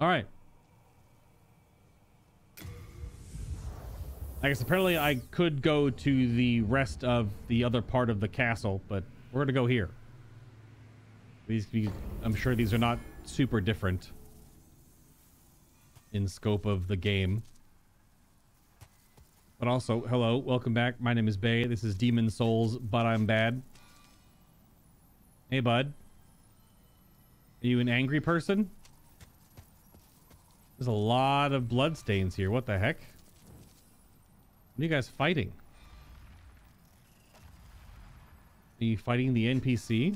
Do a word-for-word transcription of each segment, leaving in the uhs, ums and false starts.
All right. I guess apparently I could go to the rest of the other part of the castle, but we're going to go here. These, these, I'm sure these are not super different in scope of the game. But also, hello, welcome back. My name is Bay. This is Demon's Souls, but I'm bad. Hey, bud. Are you an angry person? There's a lot of bloodstains here. What the heck? What are you guys fighting? Are you fighting the N P C?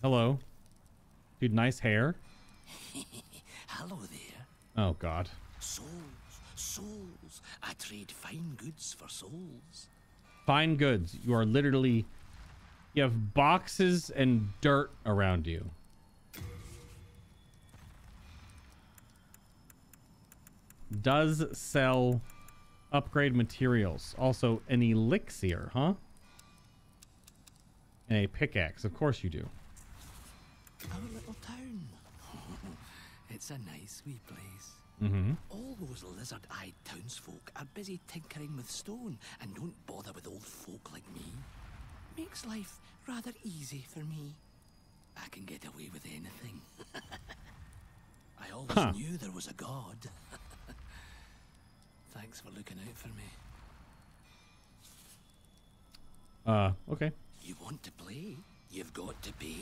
Hello. Dude, nice hair. Hello there. Oh, God. Souls, souls. I trade fine goods for souls. Fine goods. You are literally... You have boxes and dirt around you. Does sell upgrade materials. Also an elixir, huh? And a pickaxe. Of course you do. Our little town. It's a nice wee place. Mm-hmm. All those lizard-eyed townsfolk are busy tinkering with stone and don't bother with old folk like me. Makes life rather easy for me. I can get away with anything. I always huh. knew there was a god. Thanks for looking out for me. Uh, okay. You want to play? You've got to pay.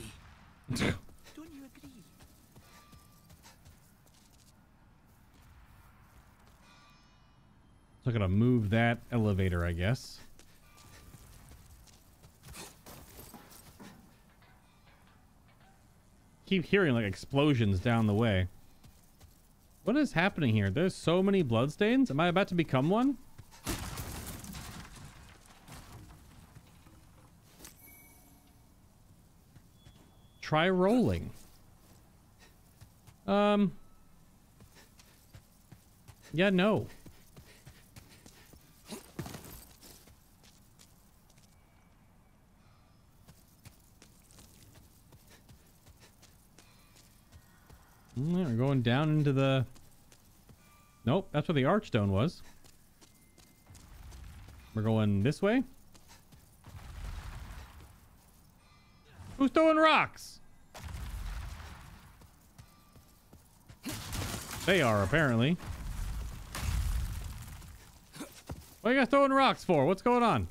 Don't you agree? So I gotta move that elevator, I guess. Keep hearing like explosions down the way. What is happening here? There's so many bloodstains. Am I about to become one? Try rolling. Um. Yeah, no. We're going down into the... Nope, that's where the archstone was. We're going this way. Who's throwing rocks? They are, apparently. What are you guys throwing rocks for? What's going on?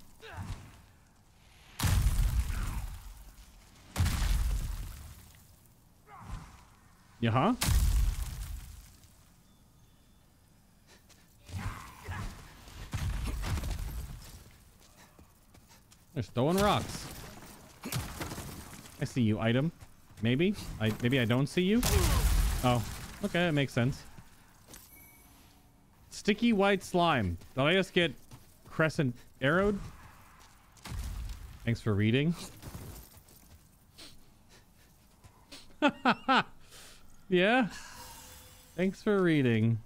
Yeah, huh? They're throwing rocks. I see you, item. Maybe? I maybe I don't see you? Oh. Okay, that makes sense. Sticky white slime. Did I just get crescent arrowed? Thanks for reading. Yeah? Thanks for reading.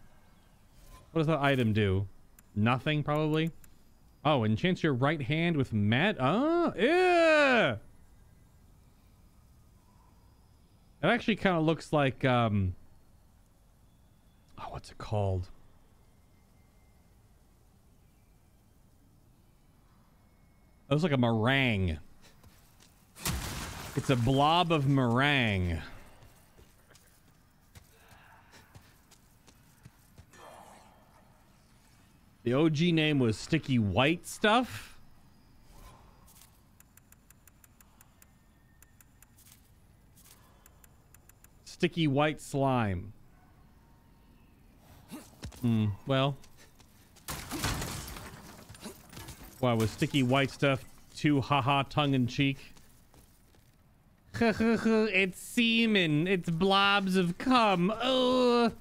What does that item do? Nothing, probably. Oh, enchant your right hand with mad... Oh, yeah! It actually kind of looks like... Um, oh, what's it called? It looks like a meringue. It's a blob of meringue. The O G name was Sticky White Stuff. Sticky White Slime. Hmm, well. Why was Sticky White Stuff too haha tongue-in-cheek? It's semen. It's blobs of cum. Ugh.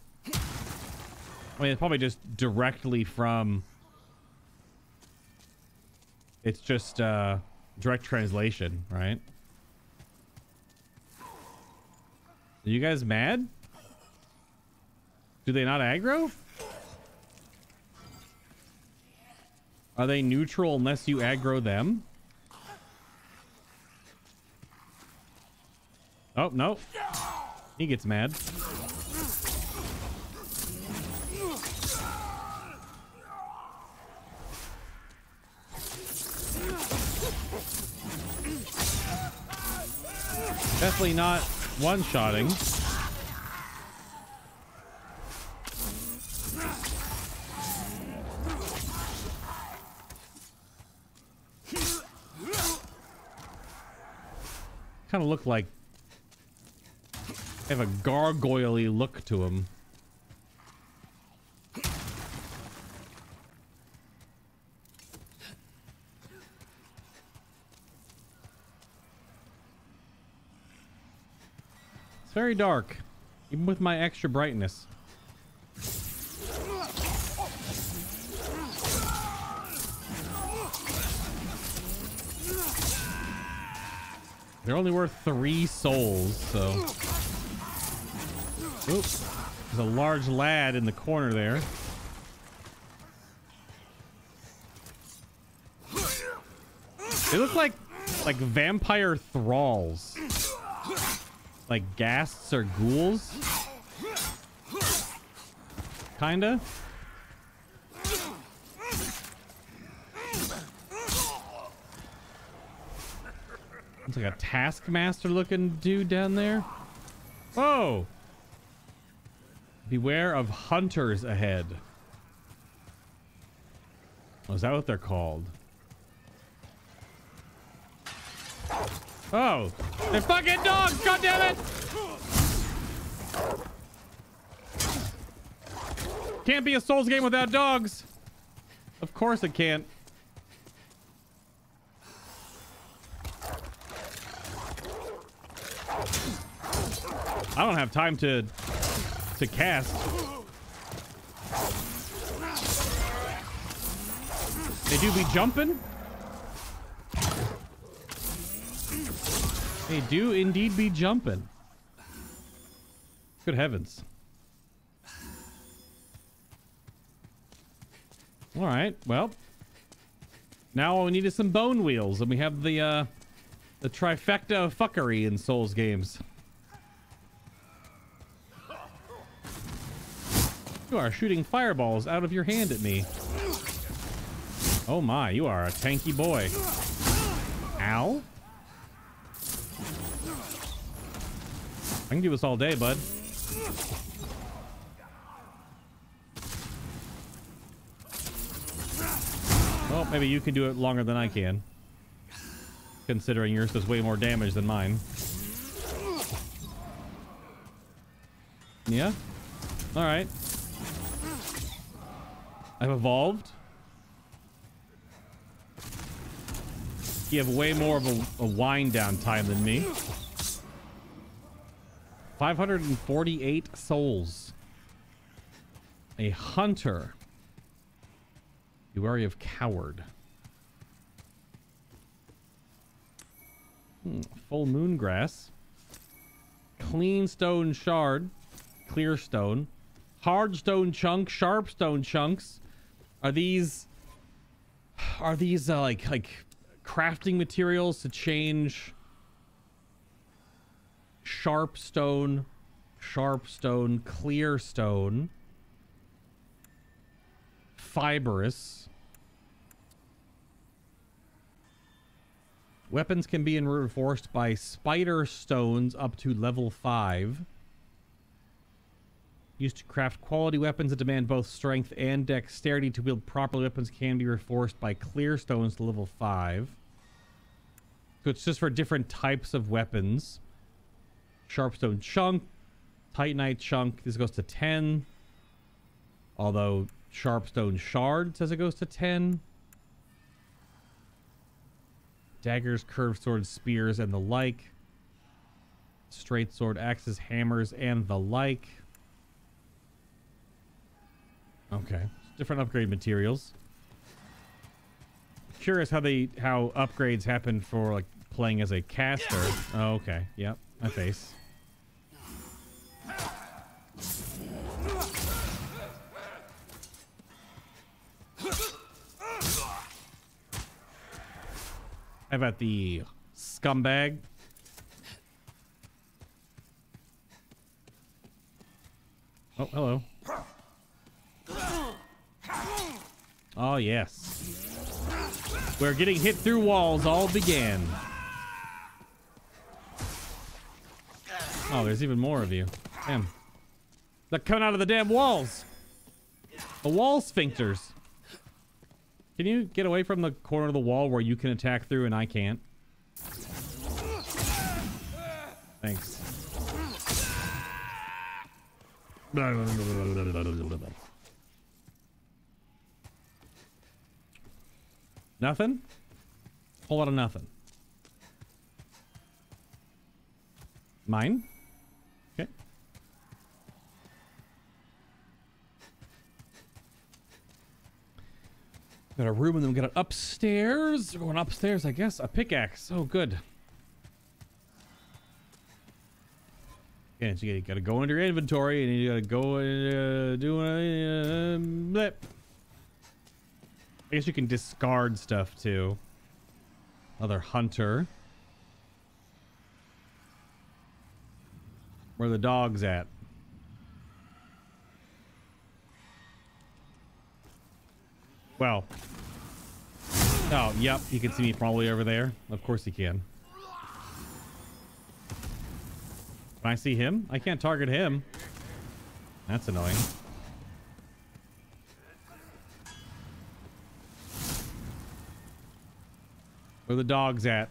I mean, it's probably just directly from... It's just uh, direct translation, right? Are you guys mad? Do they not aggro? Are they neutral unless you aggro them? Oh, no. He gets mad. Definitely not one-shotting. Kind of look like they have a gargoyle-y look to him. It's very dark, even with my extra brightness. They're only worth three souls, so... Oops. There's a large lad in the corner there. They look like, like vampire thralls. Like ghasts or ghouls. Kinda. It's like a taskmaster looking dude down there. Whoa! Beware of hunters ahead. Oh, is that what they're called? Oh! They're fucking dogs! God damn it! Can't be a Souls game without dogs! Of course it can't. I don't have time to to cast. They do be jumping. They do indeed be jumping. Good heavens. All right, well, now all we need is some bone wheels, and we have the uh, the trifecta of fuckery in Souls games. You are shooting fireballs out of your hand at me. Oh my, you are a tanky boy. Ow. I can do this all day, bud. Well, maybe you can do it longer than I can. Considering yours does way more damage than mine. Yeah? Alright. I've evolved. You have way more of a, a wind down time than me. five hundred forty-eight souls. A hunter. Be wary of coward. Hmm, full moon grass. Clean stone shard. Clear stone. Hard stone chunks. Sharp stone chunks. Are these are these uh, like like crafting materials to change sharp stone, sharp stone, clear stone, fibrous. Weapons can be reinforced by spider stones up to level five. Used to craft quality weapons that demand both strength and dexterity to build properly. Weapons can be reinforced by clear stones to level five. So it's just for different types of weapons. Sharpstone chunk, Titanite chunk. This goes to ten. Although sharpstone shard says it goes to ten. Daggers, curved swords, spears, and the like. Straight sword, axes, hammers, and the like. Okay, different upgrade materials. Curious how they how upgrades happen for like playing as a caster. Oh, okay, yep, my face. How about the scumbag? Oh, hello. Oh, yes. Where getting hit through walls all began. Oh, there's even more of you. Damn. They're coming out of the damn walls. The wall sphincters. Can you get away from the corner of the wall where you can attack through and I can't? Thanks. Nothing? Whole lot of nothing. Mine? Okay. Got a room and then we got it upstairs. We're going upstairs, I guess. A pickaxe. Oh, good. Yeah, so you gotta go into your inventory and you gotta go and uh, do a uh, blip. I guess you can discard stuff too. Another hunter. Where are the dogs at? Well. Oh, yep. You can see me probably over there. Of course he can. Can I see him? I can't target him. That's annoying. Where are the dogs at?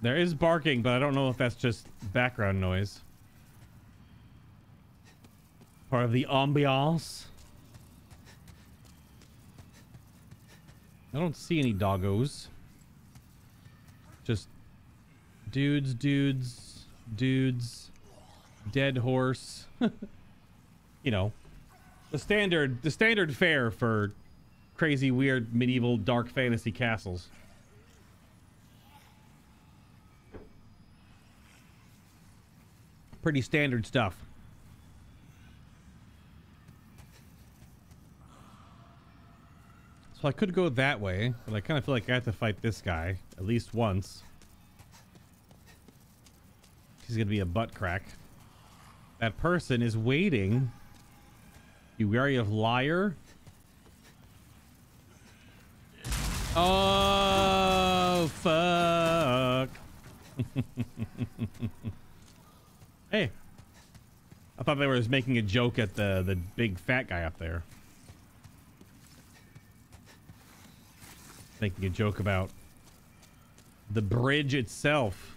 There is barking, but I don't know if that's just background noise. Part of the ambiance. I don't see any doggos. Just dudes, dudes, dudes, dead horse. You know, the standard, the standard fare for crazy, weird, medieval, dark fantasy castles. Pretty standard stuff. So I could go that way, but I kind of feel like I have to fight this guy at least once. He's gonna be a butt crack. That person is waiting. Be wary of liar. Oh, fuck. Hey. I thought they were just making a joke at the, the big fat guy up there. Making a joke about the bridge itself.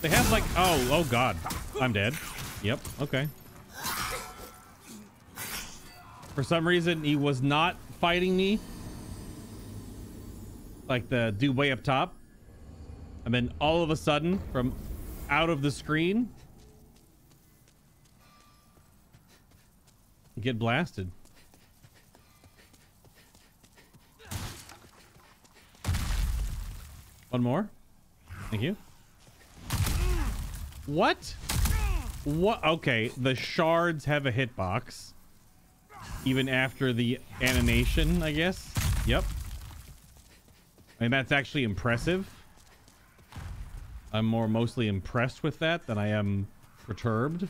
They have like, oh, oh god, I'm dead. Yep, okay. For some reason, he was not fighting me. Like the dude way up top. And then all of a sudden, from out of the screen, get blasted. One more. Thank you. What? What? Okay, the shards have a hitbox. Even after the animation, I guess. Yep. I mean, that's actually impressive. I'm more mostly impressed with that than I am perturbed.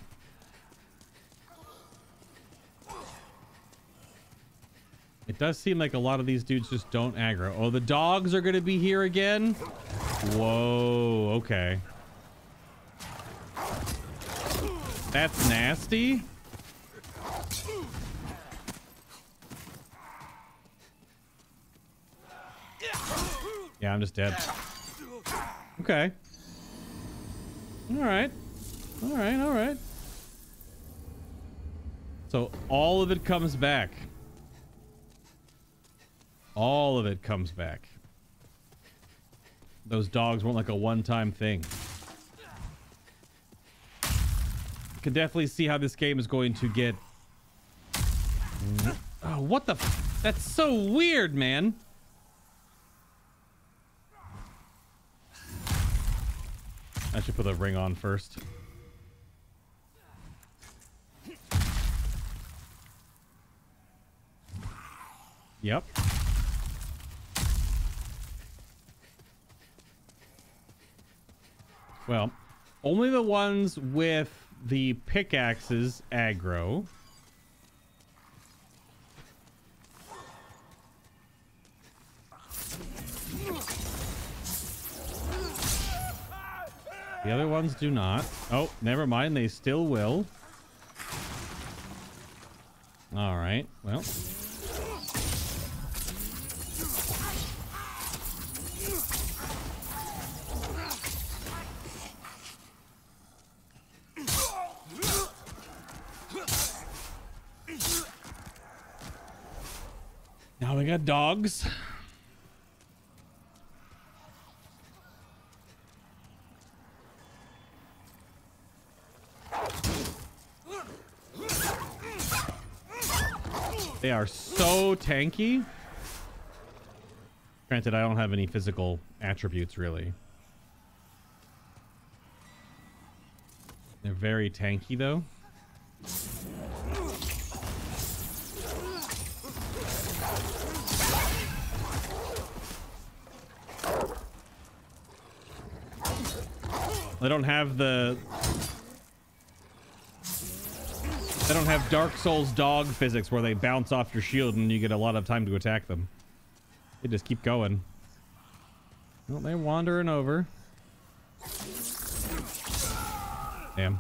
It does seem like a lot of these dudes just don't aggro. Oh, the dogs are going to be here again? Whoa, okay. That's nasty. Yeah, I'm just dead. Okay. All right. All right. All right. So all of it comes back. All of it comes back. Those dogs weren't like a one-time thing. Can definitely see how this game is going to get. Oh, what the? F That's so weird, man. I should put the ring on first. Yep. Well, only the ones with the pickaxes aggro. The other ones do not. Oh, never mind. They still will. All right. Well. Now we got dogs. They are so tanky. Granted, I don't have any physical attributes, really. They're very tanky, though. I don't have the... They don't have Dark Souls dog physics where they bounce off your shield and you get a lot of time to attack them. They just keep going. Well, they're wandering over. Damn.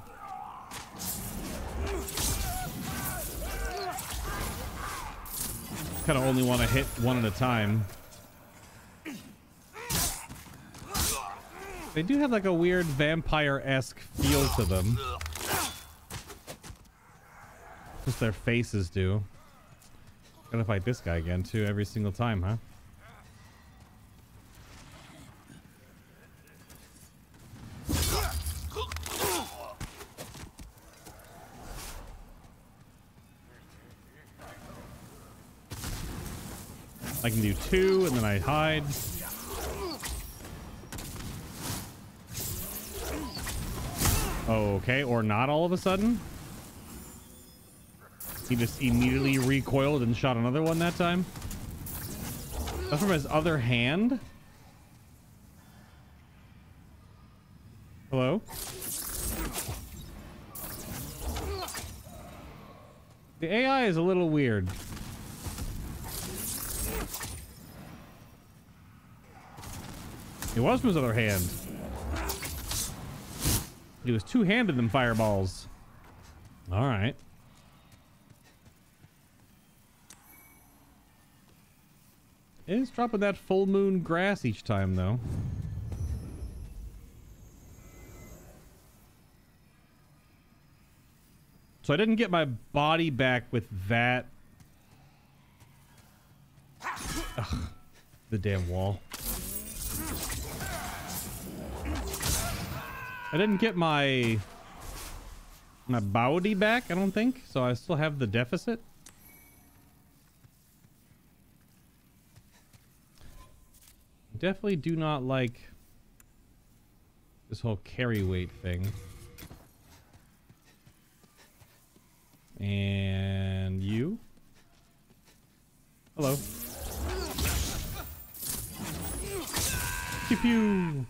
Kind of only want to hit one at a time. They do have like a weird vampire-esque feel to them. Just their faces do. Gotta fight this guy again too every single time, huh? I can do two and then I hide. Okay, or not all of a sudden. He just immediately recoiled and shot another one that time. That's from his other hand? Hello? The A I is a little weird. It was from his other hand. He was two-handed them fireballs. All right. It's dropping that full moon grass each time, though. So I didn't get my body back with that. Ugh, the damn wall. I didn't get my my body back, I don't think. So I still have the deficit. Definitely do not like this whole carry weight thing. And you? Hello. Pew pew. And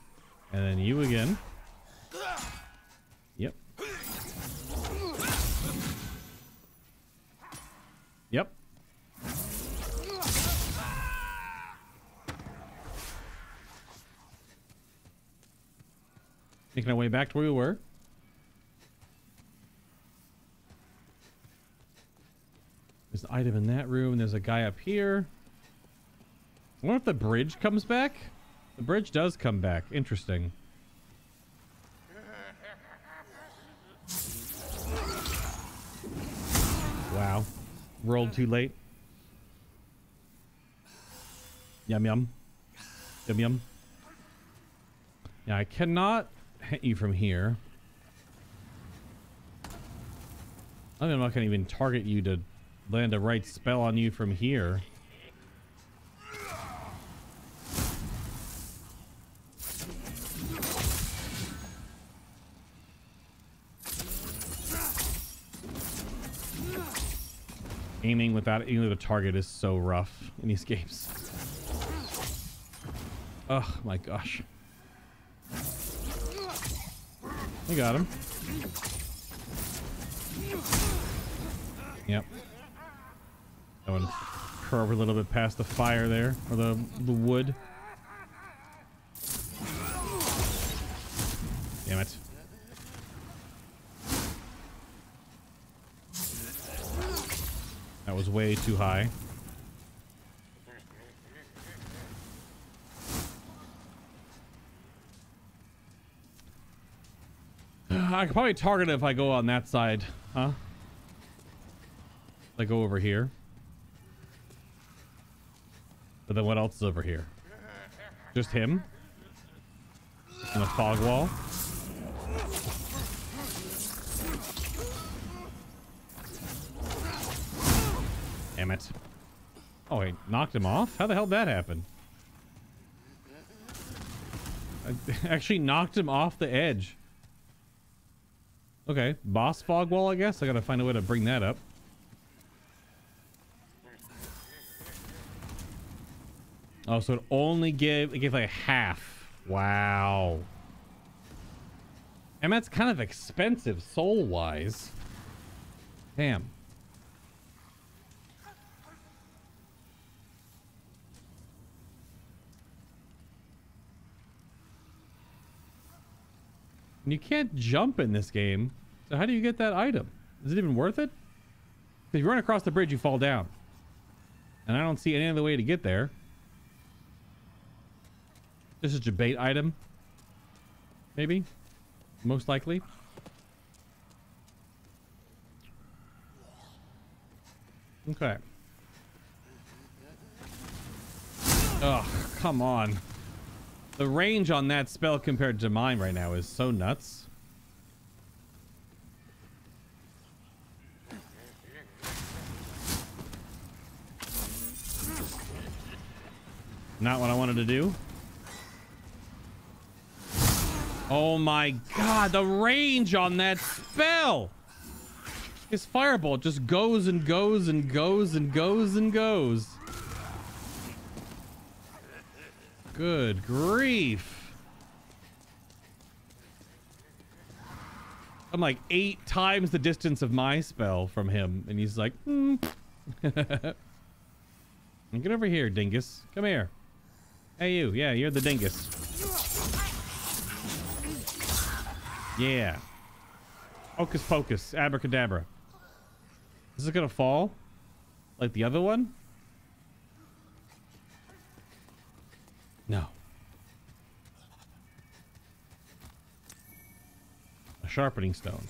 then you again. Yep. Yep. Making our way back to where we were. There's an item in that room. There's a guy up here. I wonder if the bridge comes back. The bridge does come back. Interesting. Wow. Rolled too late. Yum yum. Yum yum. Yeah, I cannot hit you from here. I mean, I'm not going to even target you to land a right spell on you from here. Aiming without aiming at a target is so rough in these games. Oh my gosh. I got him. Yep. That one curved a little bit past the fire there, or the, the wood. Damn it. That was way too high. I could probably target it if I go on that side, huh? I go over here. But then what else is over here? Just him? And a fog wall? Damn it. Oh, he knocked him off? How the hell did that happen? I actually knocked him off the edge. Okay, boss fog wall, I guess. I gotta find a way to bring that up. Oh, so it only gave, it gave like half. Wow. And that's kind of expensive soul-wise. Damn. You can't jump in this game. So how do you get that item? Is it even worth it? If you run across the bridge, you fall down. And I don't see any other way to get there. This is a bait item. Maybe. Most likely. Okay. Oh, come on. The range on that spell compared to mine right now is so nuts. Not what I wanted to do. Oh my god, the range on that spell! His fireball just goes and goes and goes and goes and goes. Good grief. I'm like eight times the distance of my spell from him, and he's like, mm. Get over here, dingus. Come here. Hey, you. Yeah, you're the dingus. Yeah. Hocus pocus. Abracadabra. Is it gonna fall? Like the other one? No. A sharpening stone.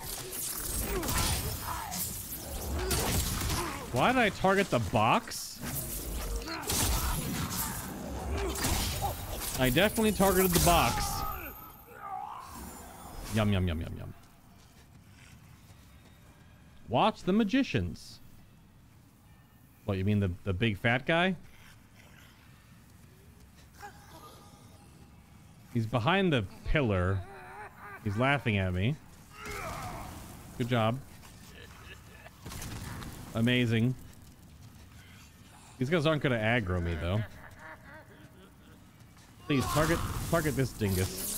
Why did I target the box? I definitely targeted the box. Yum, yum, yum, yum, yum. Watch the magicians. What, you mean the, the big fat guy? He's behind the pillar. He's laughing at me. Good job. Amazing. These guys aren't gonna aggro me though. Please target target this dingus.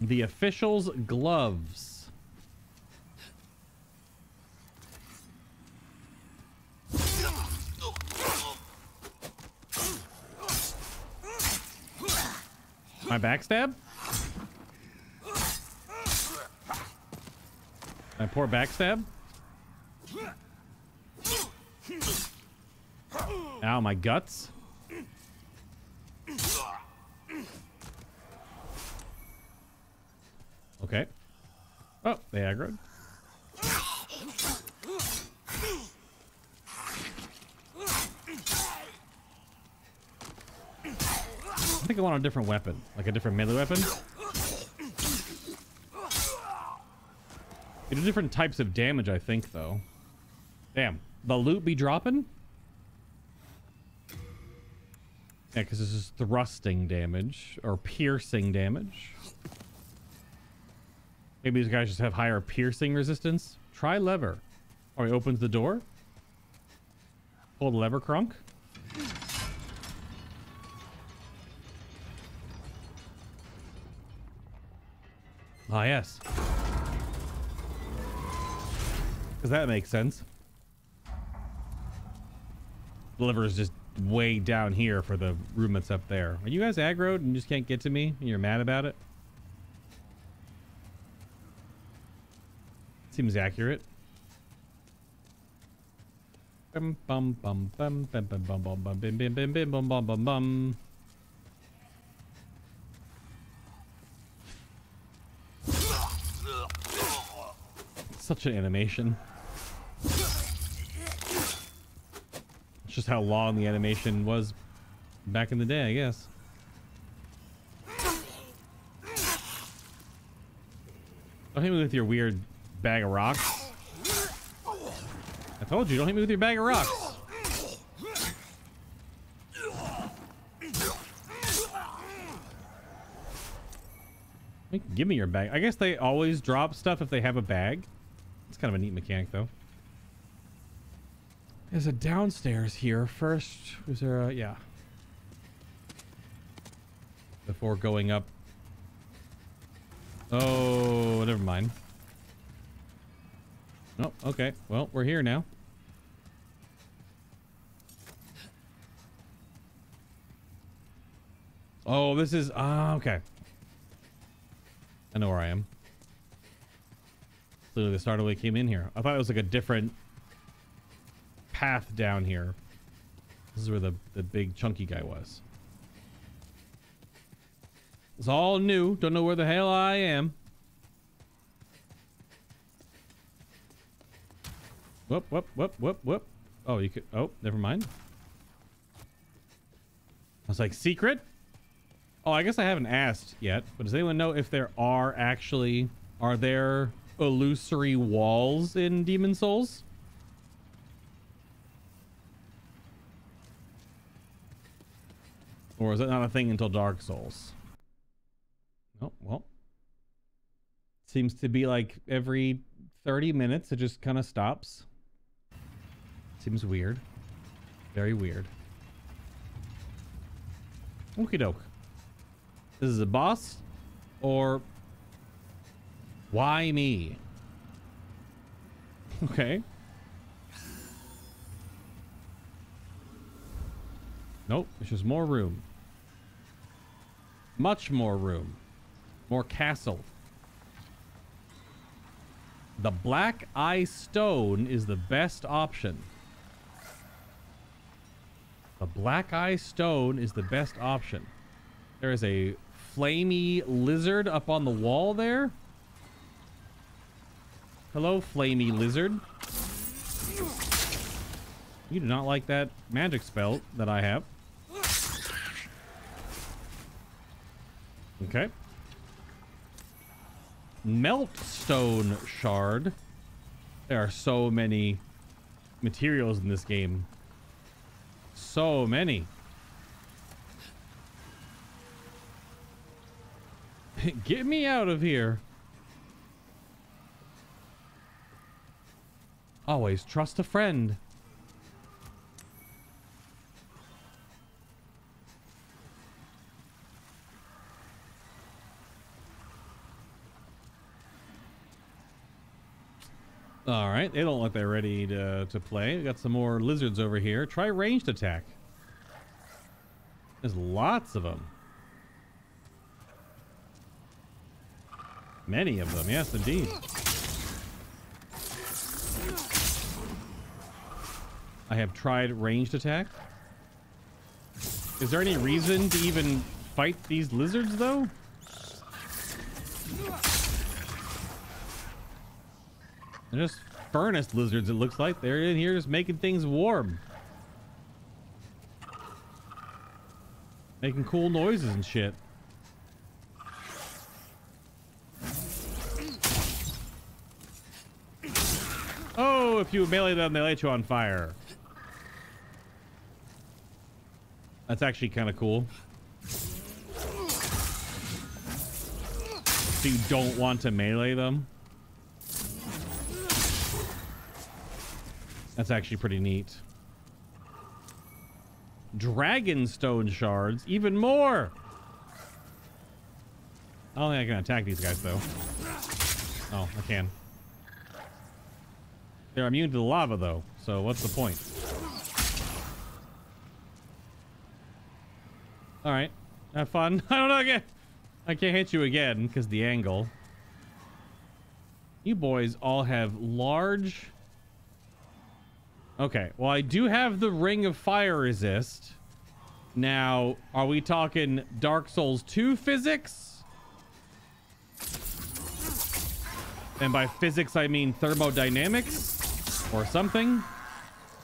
The official's gloves. My backstab? My poor backstab? Ow, my guts? Okay. Oh, they aggroed. I think I want a different weapon, like a different melee weapon. There's different types of damage, I think, though. Damn, the loot be dropping? Yeah, because this is thrusting damage or piercing damage. Maybe these guys just have higher piercing resistance. Try lever. Oh, he opens the door. Pull the lever, Crunk. Ah, yes. Because that makes sense. The lever is just way down here for the room that's up there. Are you guys aggroed and just can't get to me and you're mad about it? Seems accurate. Bum bum bum bum bum bum bum bum bum bim bim bim bim bum bum bum bum. Such an animation. It's just how long the animation was back in the day, I guess. Don't hit me with your weird bag of rocks. I told you, don't hit me with your bag of rocks. Give me your bag. I guess they always drop stuff if they have a bag. It's kind of a neat mechanic, though. There's a downstairs here first. Is there a... yeah. Before going up. Oh, never mind. Oh, okay. Well, we're here now. Oh, this is... ah, uh, okay. I know where I am. Literally the starter way came in here. I thought it was like a different path down here. This is where the, the big chunky guy was. It's all new. Don't know where the hell I am. Whoop, whoop, whoop, whoop, whoop. Oh, you could... oh, never mind. I was like, secret? Oh, I guess I haven't asked yet, but does anyone know if there are actually... are there illusory walls in Demon's Souls? Or is that not a thing until Dark Souls? Oh, well. Seems to be like every thirty minutes, it just kind of stops. Seems weird. Very weird. Okie doke. This is a boss? Or... why me? Okay. Nope. It's just more room. Much more room. More castle. The black eye stone is the best option. The black eye stone is the best option. There is a flamey lizard up on the wall there. Hello, flamey lizard. You do not like that magic spell that I have. Okay. Meltstone shard. There are so many materials in this game. So many. Get me out of here. Always trust a friend. All right, they don't look like they're ready to, to play. We got some more lizards over here. Try ranged attack. There's lots of them. Many of them, yes, indeed. I have tried ranged attack. Is there any reason to even fight these lizards, though? They're just furnace lizards, it looks like. They're in here just making things warm. Making cool noises and shit. Oh, if you melee them, they light you on fire. That's actually kind of cool. So you don't want to melee them. That's actually pretty neat. Dragonstone shards, even more. I don't think I can attack these guys though. Oh, I can. They're immune to the lava though, so what's the point? All right, have fun. I don't know again. I can't hit you again because the angle. You boys all have large. Okay, well, I do have the Ring of Fire Resist. Now, are we talking Dark Souls two physics? And by physics, I mean thermodynamics or something.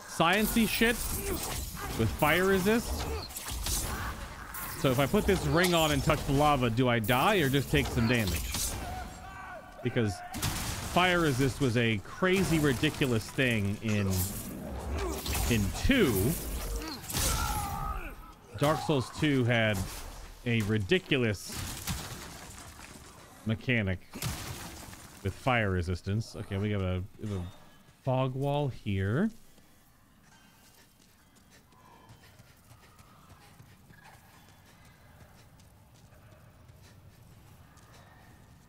Science-y shit with fire resist. So if I put this ring on and touch the lava, do I die or just take some damage? Because fire resist was a crazy, ridiculous thing in in two. Dark Souls two had a ridiculous mechanic with fire resistance. Okay, we got a, we have a fog wall here.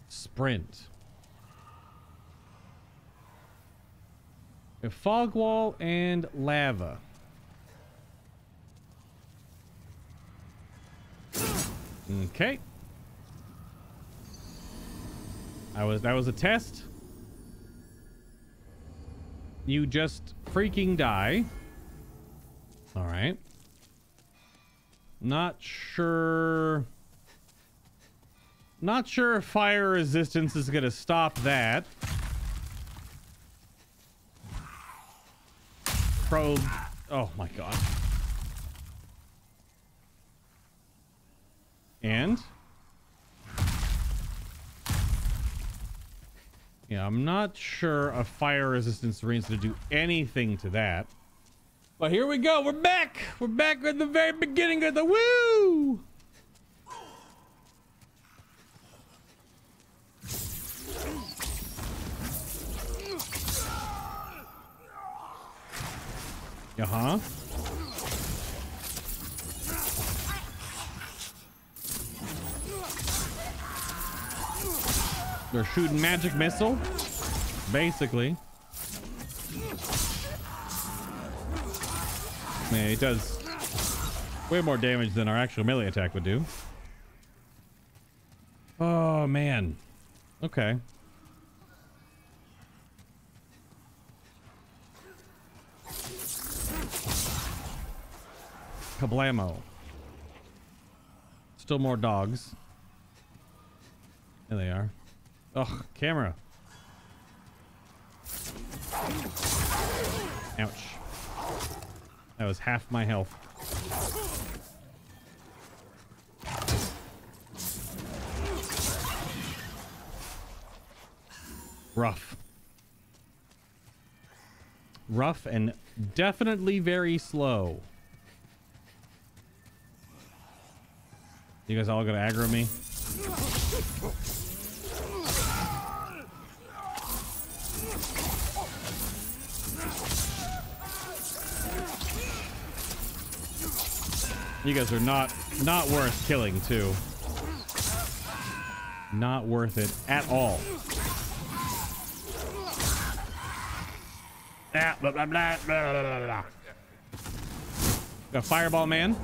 Sprint. A fog wall and lava. Okay. I was that was a test. You just freaking die. All right. Not sure. Not sure if fire resistance is going to stop that. Probe. Oh my god. And? Yeah, I'm not sure a fire resistance ring is going to do anything to that. But here we go. We're back. We're back at the very beginning of the woo. Uh-huh. They're shooting magic missile, basically. Man, it does way more damage than our actual melee attack would do. Oh, man. Okay. Kablamo. Still more dogs. There they are. Ugh, camera. Ouch. That was half my health. Rough. Rough and definitely very slow. You guys all gonna aggro me? You guys are not not worth killing too. Not worth it at all. Ah, blah, blah, blah, blah, blah, blah. Got Fireball Man.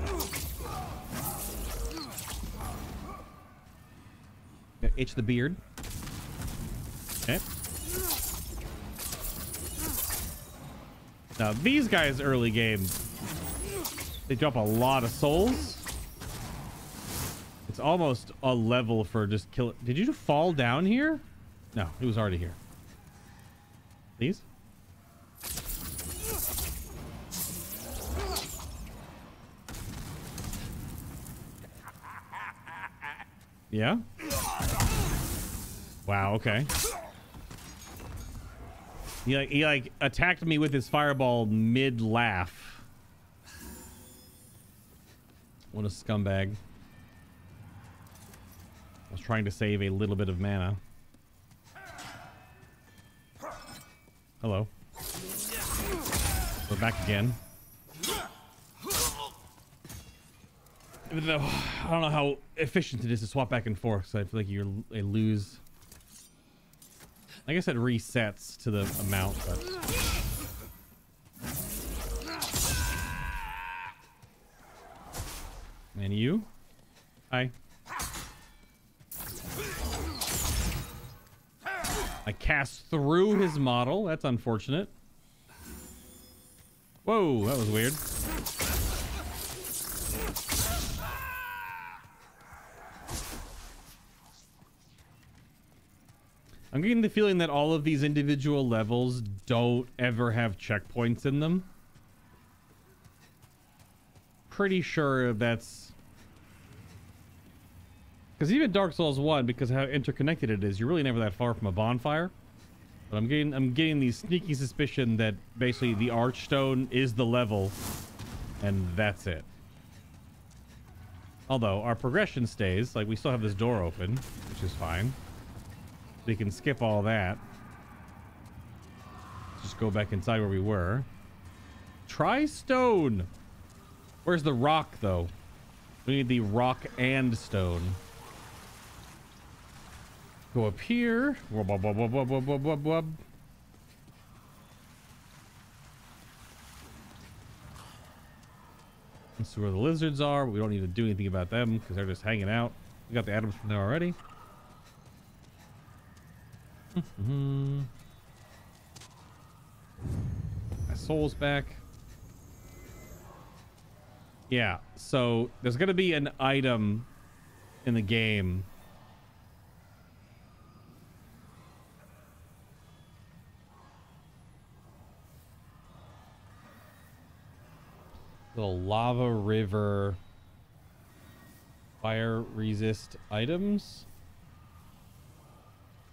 Itch the beard. Okay. Now these guys early game, they drop a lot of souls. It's almost a level for just kill. Did you fall down here? No, it was already here. Please. Yeah. Wow, okay. He like, he like attacked me with his fireball mid-laugh. What a scumbag. I was trying to save a little bit of mana. Hello. We're back again. Even though I don't know how efficient it is to swap back and forth, so I feel like you lose. I guess it resets to the amount, but... And you? Hi. I cast through his model. That's unfortunate. Whoa, that was weird. I'm getting the feeling that all of these individual levels don't ever have checkpoints in them. Pretty sure that's because even Dark Souls one, because of how interconnected it is, you're really never that far from a bonfire. But I'm getting I'm getting the sneaky suspicion that basically the Archstone is the level, and that's it. Although our progression stays, like we still have this door open, which is fine. We can skip all that. Just go back inside where we were. Try stone. Where's the rock though? We need the rock and stone. Go up here. Wub, wub, wub, wub, wub, wub, wub, wub. That's where the lizards are. But we don't need to do anything about them because they're just hanging out. We got the atoms from there already. Mm-hmm. My soul's back. Yeah, so there's going to be an item in the game. Little lava river fire resist items.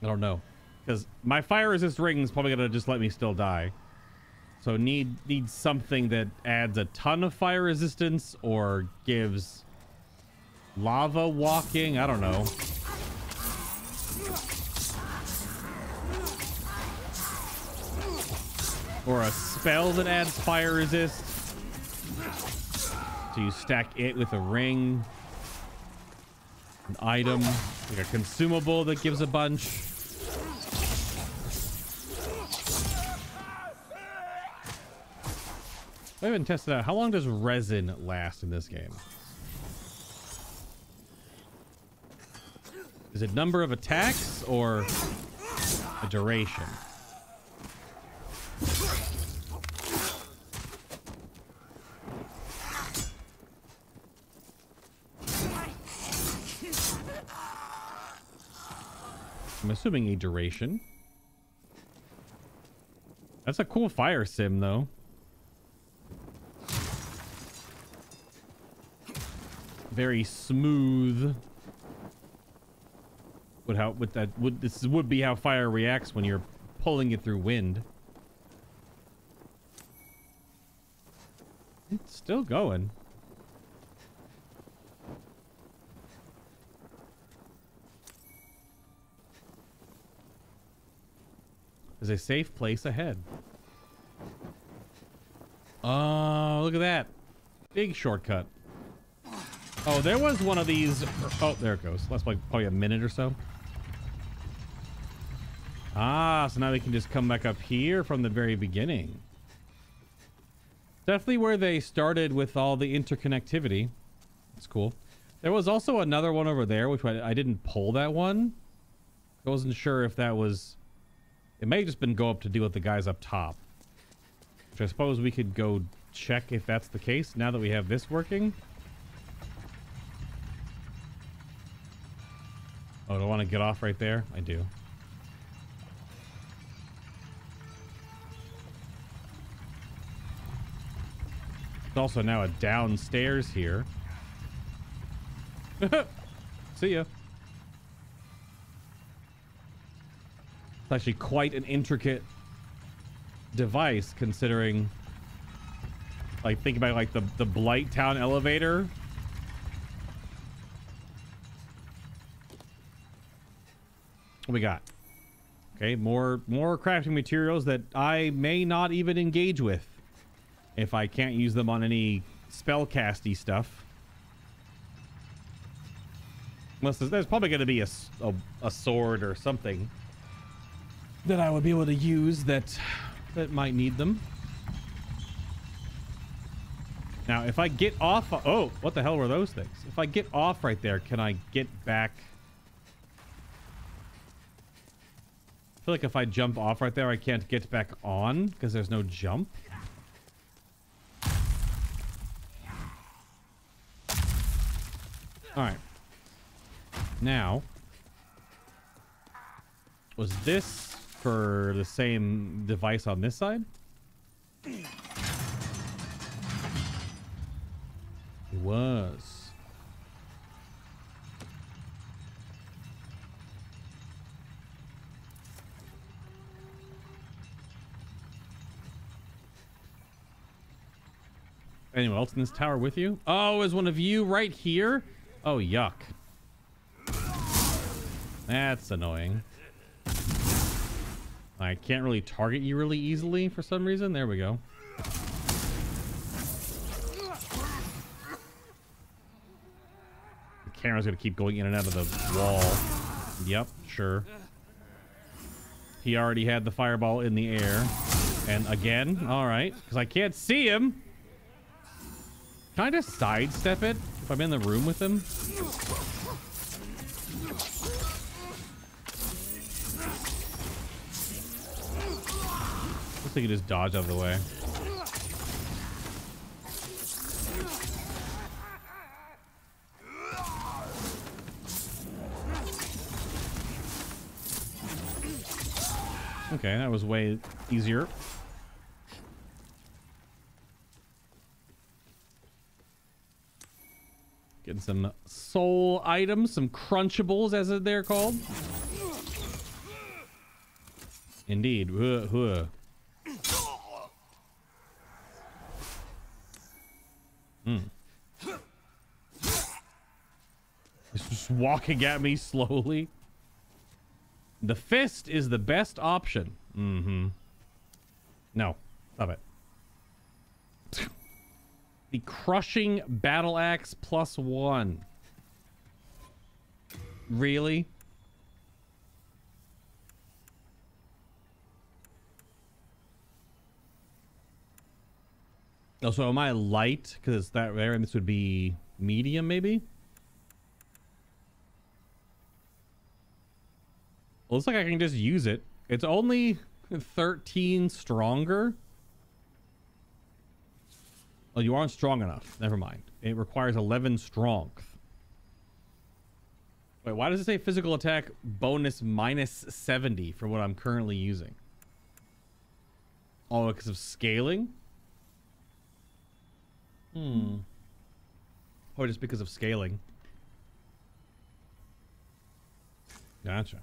I don't know. Because my fire resist ring is probably going to just let me still die. So need need something that adds a ton of fire resistance or gives lava walking. I don't know. Or a spell that adds fire resist. So you stack it with a ring. An item. Like a consumable that gives a bunch. I haven't tested out. How long does resin last in this game? Is it number of attacks or a duration? I'm assuming a duration. That's a cool fire sim, though. Very smooth. Would how with that would this would be how fire reacts when you're pulling it through wind. It's still going. There's a safe place ahead. Oh, look at that. Big shortcut. Oh, there was one of these. Oh, there it goes. That's like probably a minute or so. Ah, so now we can just come back up here from the very beginning. Definitely where they started with all the interconnectivity. That's cool. There was also another one over there, which I, I didn't pull that one. I wasn't sure if that was... It may have just been go up to deal with the guys up top. Which I suppose we could go check if that's the case now that we have this working. Oh, do I want to get off right there? I do. There's also now a downstairs here. See ya. It's actually quite an intricate device considering... Like, think about, like, the, the Blight Town elevator What we got? Okay, more more crafting materials that I may not even engage with if I can't use them on any spellcasty stuff. Unless there's, there's probably going to be a, a, a sword or something that I would be able to use that that might need them. Now, if I get off... Oh, what the hell were those things? If I get off right there, can I get back... I feel like if I jump off right there, I can't get back on because there's no jump. All right. Now, was this for the same device on this side? It was. Anyone else in this tower with you? Oh, is one of you right here? Oh, yuck. That's annoying. I can't really target you really easily for some reason. There we go. The camera's gonna keep going in and out of the wall. Yep, sure. He already had the fireball in the air. And again, all right, because I can't see him. Can I just sidestep it if I'm in the room with him? You just dodge out of the way. Okay, that was way easier. Getting some soul items, some crunchables as they're called. Indeed. Uh, uh. Mm. It's just walking at me slowly. The fist is the best option. Mm-hmm. No, stop it. The crushing battle axe plus one. Really? Oh, so am I light? Because it's that there, and this would be medium, maybe? Looks like I can just use it. It's only thirteen stronger. Oh, you aren't strong enough. Never mind. It requires eleven strength. Wait, why does it say physical attack bonus minus seventy for what I'm currently using? Oh, because of scaling? Hmm. Or just because of scaling. Gotcha.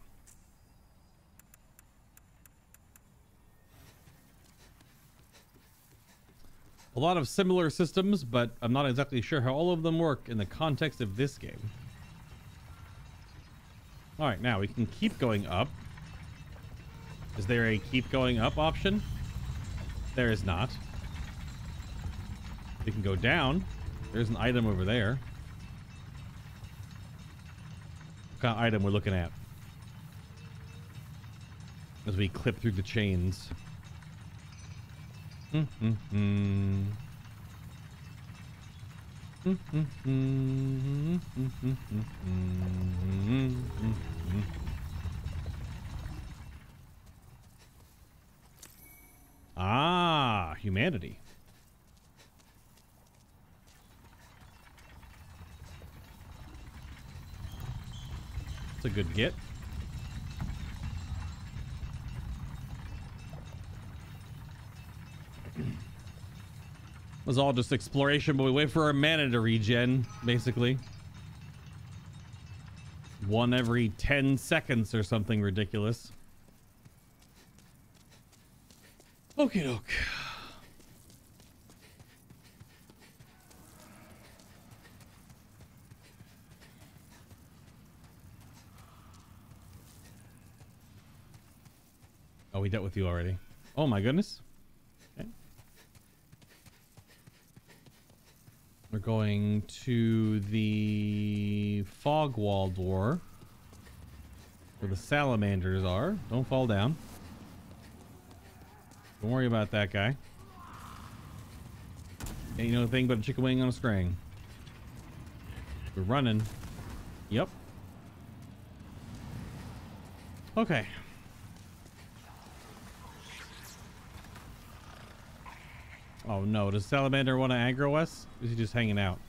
A lot of similar systems, but I'm not exactly sure how all of them work in the context of this game. All right, now we can keep going up. Is there a keep going up option? There is not. We can go down. There's an item over there. What kind of item we're looking at? As we clip through the chains. Mm-hmm. Mm-hmm. Mm-hmm. Ah, humanity. A good get. It was all just exploration, but we wait for our mana to regen, basically. One every ten seconds or something ridiculous. Okie doke. Oh, we dealt with you already. Oh my goodness. Okay. We're going to the fog wall door where the salamanders are. Don't fall down. Don't worry about that guy. Ain't no thing but a chicken wing on a string. We're running. Yep. Okay. Oh no, does Salamander want to aggro us? Is he just hanging out?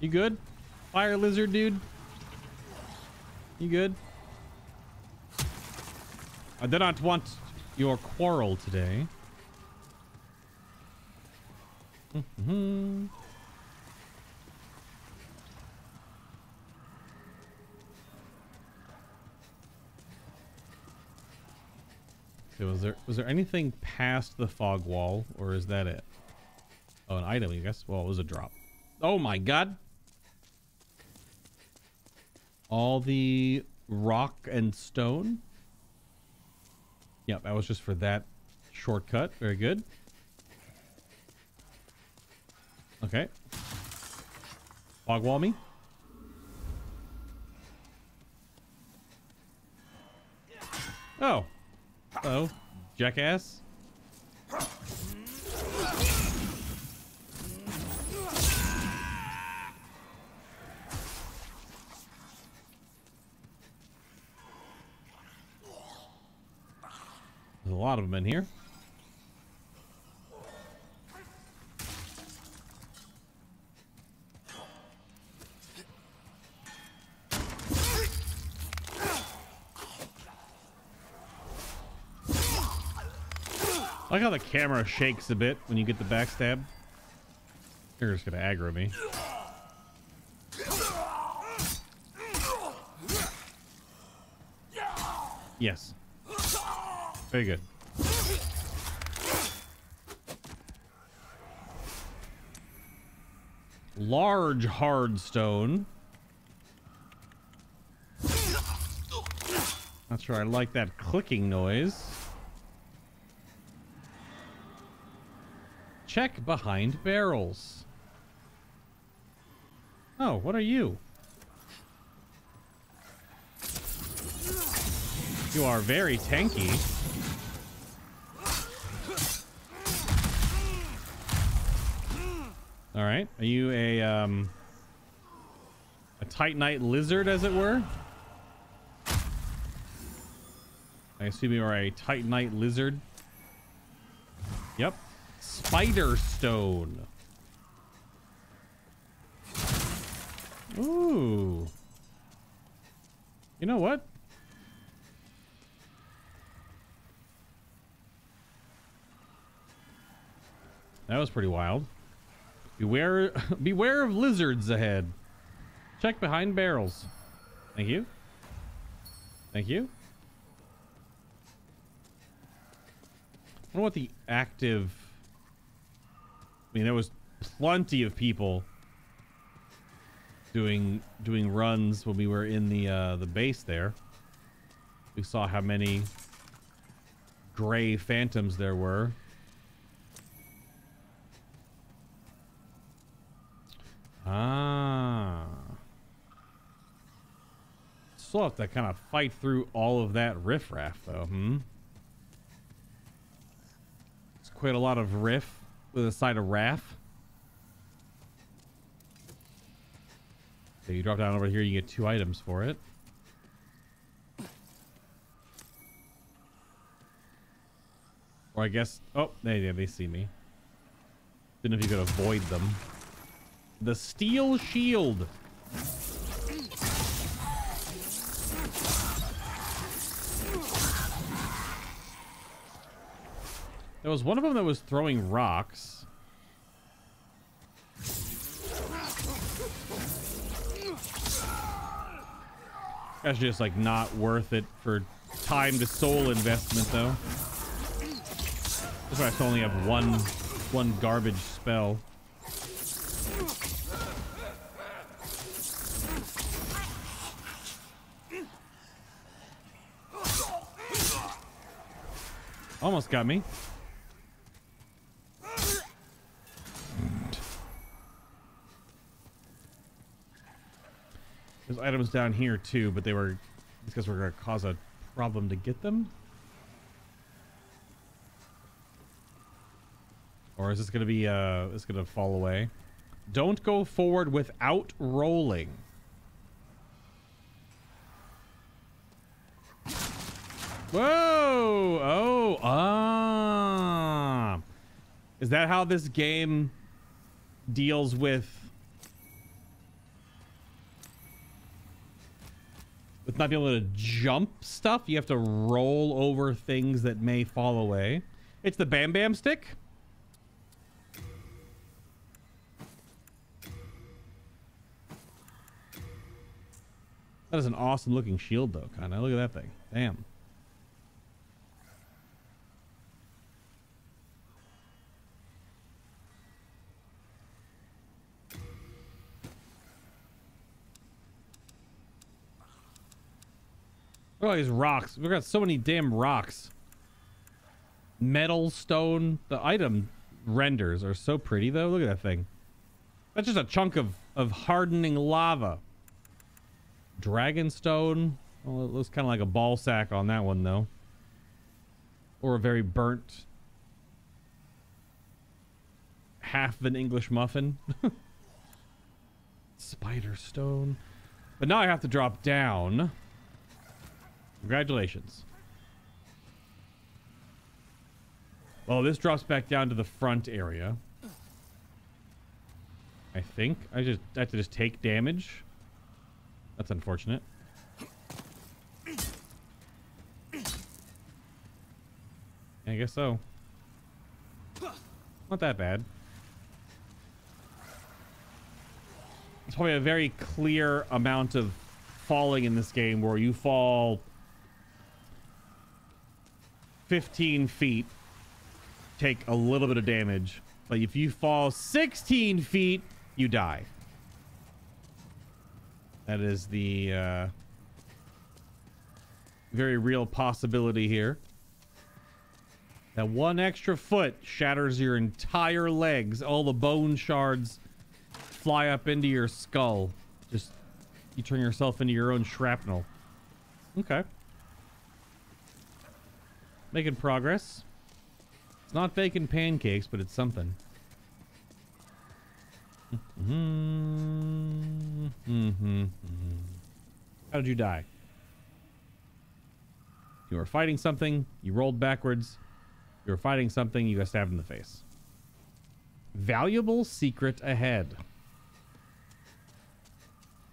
You good? Fire lizard dude? You good? I do not want your quarrel today. Mm-hmm. Okay, was there was there anything past the fog wall, or is that it? Oh, an item, I guess. Well, it was a drop. Oh my god. All the rock and stone. Yep, that was just for that shortcut. Very good. Okay. Fog wall me. Oh. Uh-oh. Jackass. There's a lot of them in here. I like how the camera shakes a bit when you get the backstab. You're just gonna aggro me. Yes. Very good. Large hard stone. Not sure I like that clicking noise. Check behind barrels. Oh, what are you? You are very tanky. All right. Are you a um a Titanite lizard, as it were? I assume you are a Titanite lizard. Yep. Spider stone. Ooh. You know what? That was pretty wild. Beware, beware of lizards ahead. Check behind barrels. Thank you. Thank you. I don't know what the active... I mean, there was plenty of people doing doing runs when we were in the uh, the base there. We saw how many gray phantoms there were. Ah. Still have to kind of fight through all of that riffraff, though, hmm? It's quite a lot of riff with a side of raff. So you drop down over here, you get two items for it. Or I guess... Oh, they, they see me. Didn't know if you could avoid them. The steel shield. There was one of them that was throwing rocks. That's just like not worth it for time to soul investment, though. That's why I still only have one one garbage spell. Almost got me. There's items down here too, but they were, these guys were going to cause a problem to get them. Or is this going to be, uh, it's going to fall away? Don't go forward without rolling. Whoa! Oh! Ah! Is that how this game deals with with not being able to jump stuff? You have to roll over things that may fall away. It's the Bam Bam stick. That is an awesome looking shield though, kinda. Look at that thing. Damn. Look at all these rocks. We've got so many damn rocks. Metal, stone. The item renders are so pretty though. Look at that thing. That's just a chunk of, of hardening lava. Dragonstone. Well, it looks kind of like a ball sack on that one though. Or a very burnt half of an English muffin. Spider stone. But now I have to drop down. Congratulations. Well, this drops back down to the front area. I think I just I have to just take damage. That's unfortunate. I guess so. Not that bad. It's probably a very clear amount of falling in this game where you fall fifteen feet, take a little bit of damage, but if you fall sixteen feet, you die. That is the uh, very real possibility here. That one extra foot shatters your entire legs. All the bone shards fly up into your skull. Just, you turn yourself into your own shrapnel. Okay. Making progress. It's not baking pancakes, but it's something. Mm-hmm. Mm-hmm. Mm-hmm. How did you die? You were fighting something. You rolled backwards. You were fighting something. You got stabbed in the face. Valuable secret ahead.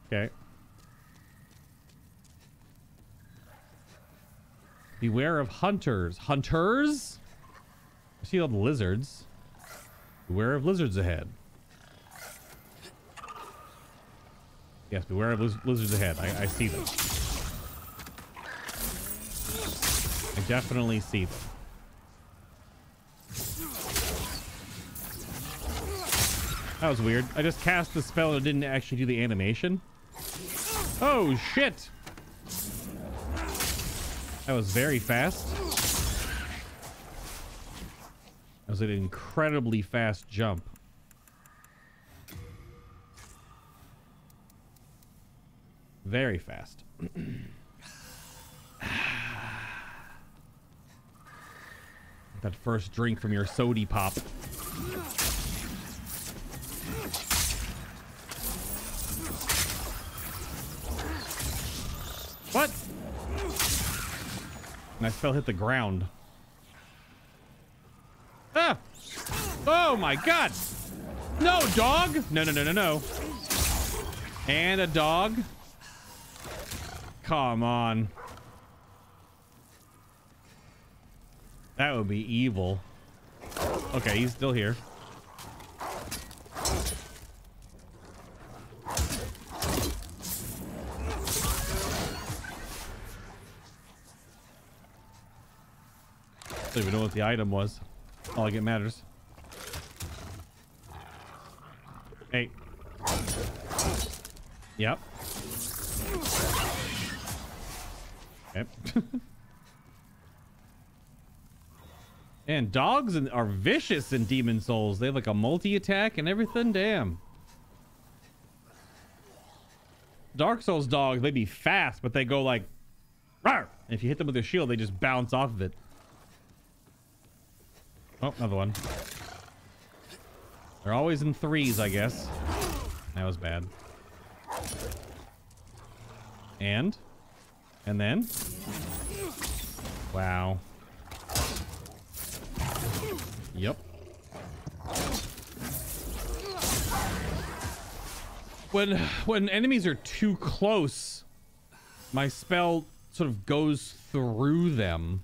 Okay. Beware of hunters. Hunters? I see all the lizards. Beware of lizards ahead. Yes, beware of liz lizards ahead. I, I see them. I definitely see them. That was weird. I just cast the spell and didn't actually do the animation. Oh, shit. That was very fast. That was an incredibly fast jump. Very fast. That first drink from your sody pop. What? My spell hit the ground. Ah! Oh my god! No, dog! No, no, no, no, no. And a dog. Come on. That would be evil. Okay, he's still here. I don't even know what the item was. All I get matters. Hey. Yep. Yep. And dogs are vicious in Demon's Souls. They have like a multi-attack and everything. Damn. Dark Souls dogs, they be fast, but they go like... Rawr! And if you hit them with their shield, they just bounce off of it. Oh, another one. They're always in threes, I guess. That was bad. And? And then? Wow. Yep. When when enemies are too close, my spell sort of goes through them,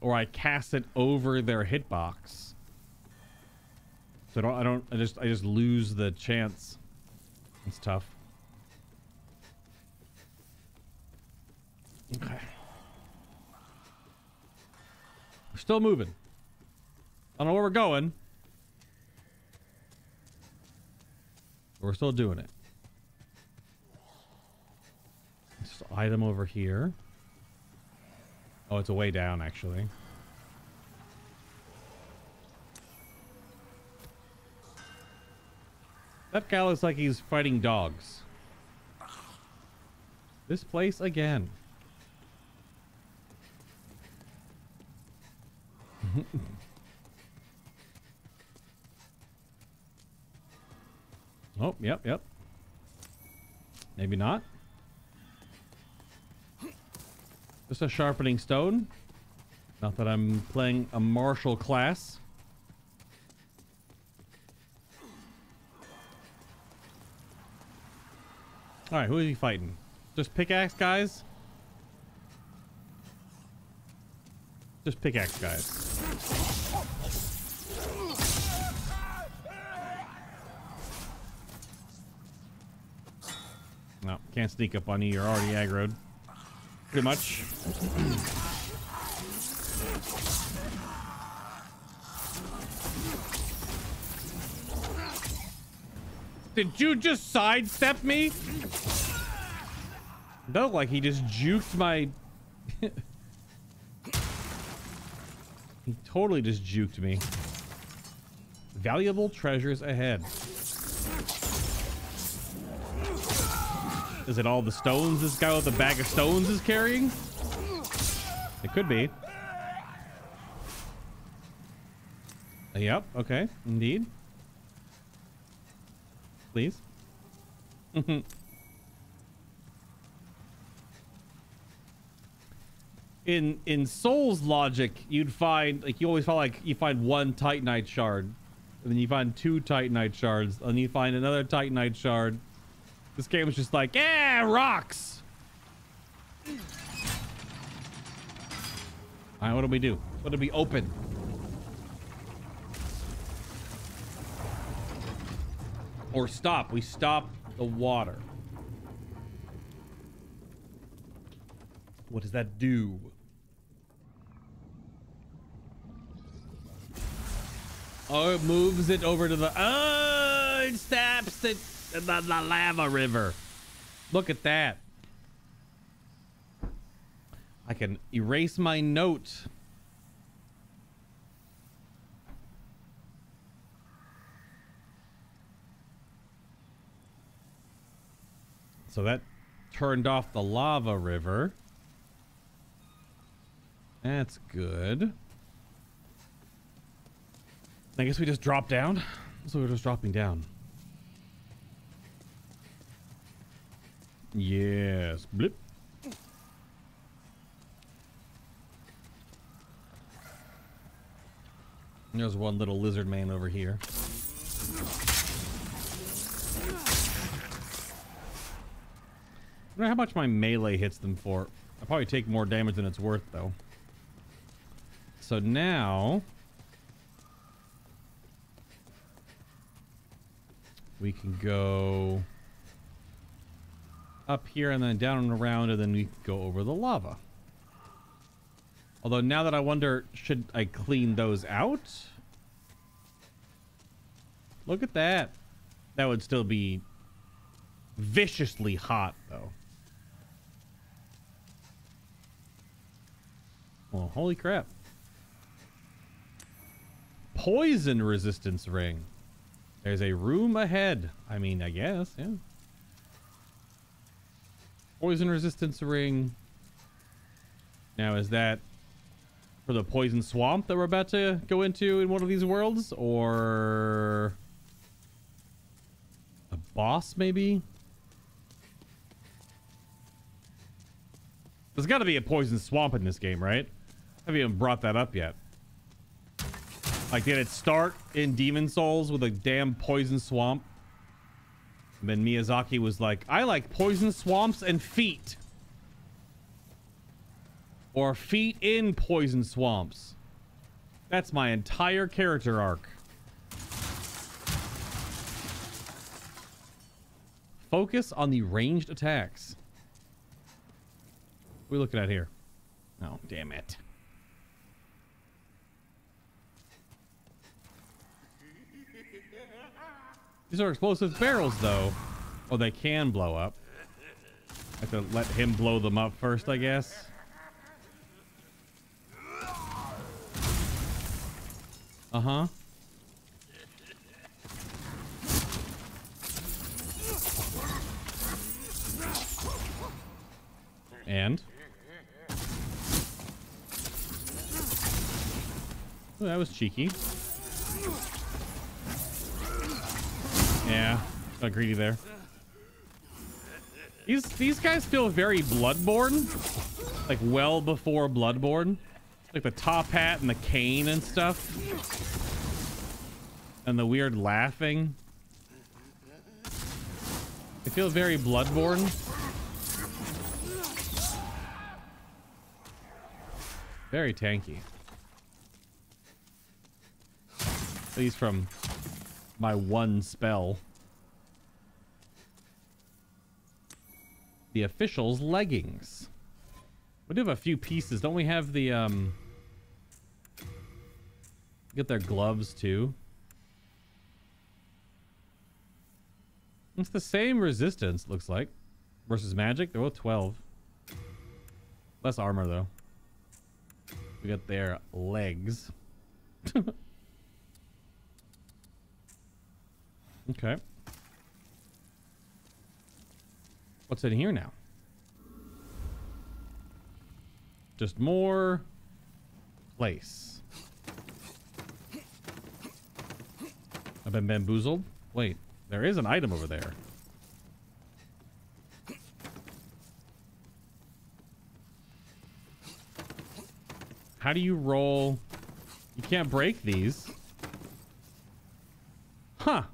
or I cast it over their hitbox. So I don't, I don't I just I just lose the chance. It's tough. Okay. We're still moving. I don't know where we're going. But we're still doing it. Just item over here. Oh, it's a way down, actually. That guy looks like he's fighting dogs. This place again. Oh, yep, yep. Maybe not. Just a sharpening stone. Not that I'm playing a martial class. All right, who is he fighting? Just pickaxe guys? Just pickaxe guys. No, can't sneak up on you. You're already aggroed. Pretty much. Did you just sidestep me? No, like he just juked my... He totally just juked me. Valuable treasures ahead. Is it all the stones this guy with the bag of stones is carrying? It could be. Yep, okay, indeed. Please. In in Souls logic, you'd find like you always find like you find one Titanite shard, and then you find two Titanite shards, and then you find another Titanite shard. This game is just like, yeah, rocks. All right, what do we do? What do we open? Or stop? We stop the water. What does that do? Oh, it moves it over to the... Oh, it stops it in the, the lava river. Look at that. I can erase my note. So that turned off the lava river. That's good. I guess we just drop down. So we're just dropping down. Yes. Blip. There's one little lizard man over here. I wonder how much my melee hits them for. I probably take more damage than it's worth, though. So now we can go up here and then down and around, and then we can go over the lava. Although now that I wonder, should I clean those out? Look at that. That would still be viciously hot, though. Well, holy crap. poison resistance ring. There's a room ahead. I mean, I guess, yeah. Poison resistance ring. Now, is that for the poison swamp that we're about to go into in one of these worlds? Or a boss, maybe? There's got to be a poison swamp in this game, right? I haven't even brought that up yet. Like, did it start in Demon's Souls with a damn poison swamp? And then Miyazaki was like, I like poison swamps and feet. Or feet in poison swamps. That's my entire character arc. Focus on the ranged attacks. What are we looking at here? Oh, damn it. These are explosive barrels, though. Oh, they can blow up. I have to let him blow them up first, I guess. Uh-huh. And? Ooh, that was cheeky. Yeah, not greedy there. These, these guys feel very Bloodborne. Like, well before Bloodborne. Like the top hat and the cane and stuff. And the weird laughing. I feel very Bloodborne. Very tanky. At least from my one spell. The official's leggings. We do have a few pieces. Don't we have the, um... get their gloves, too? It's the same resistance, looks like. Versus magic. They're both twelve. Less armor, though. We got their legs. Okay. What's in here now? Just more place. I've been bamboozled. Wait, there is an item over there. How do you roll? You can't break these. Huh.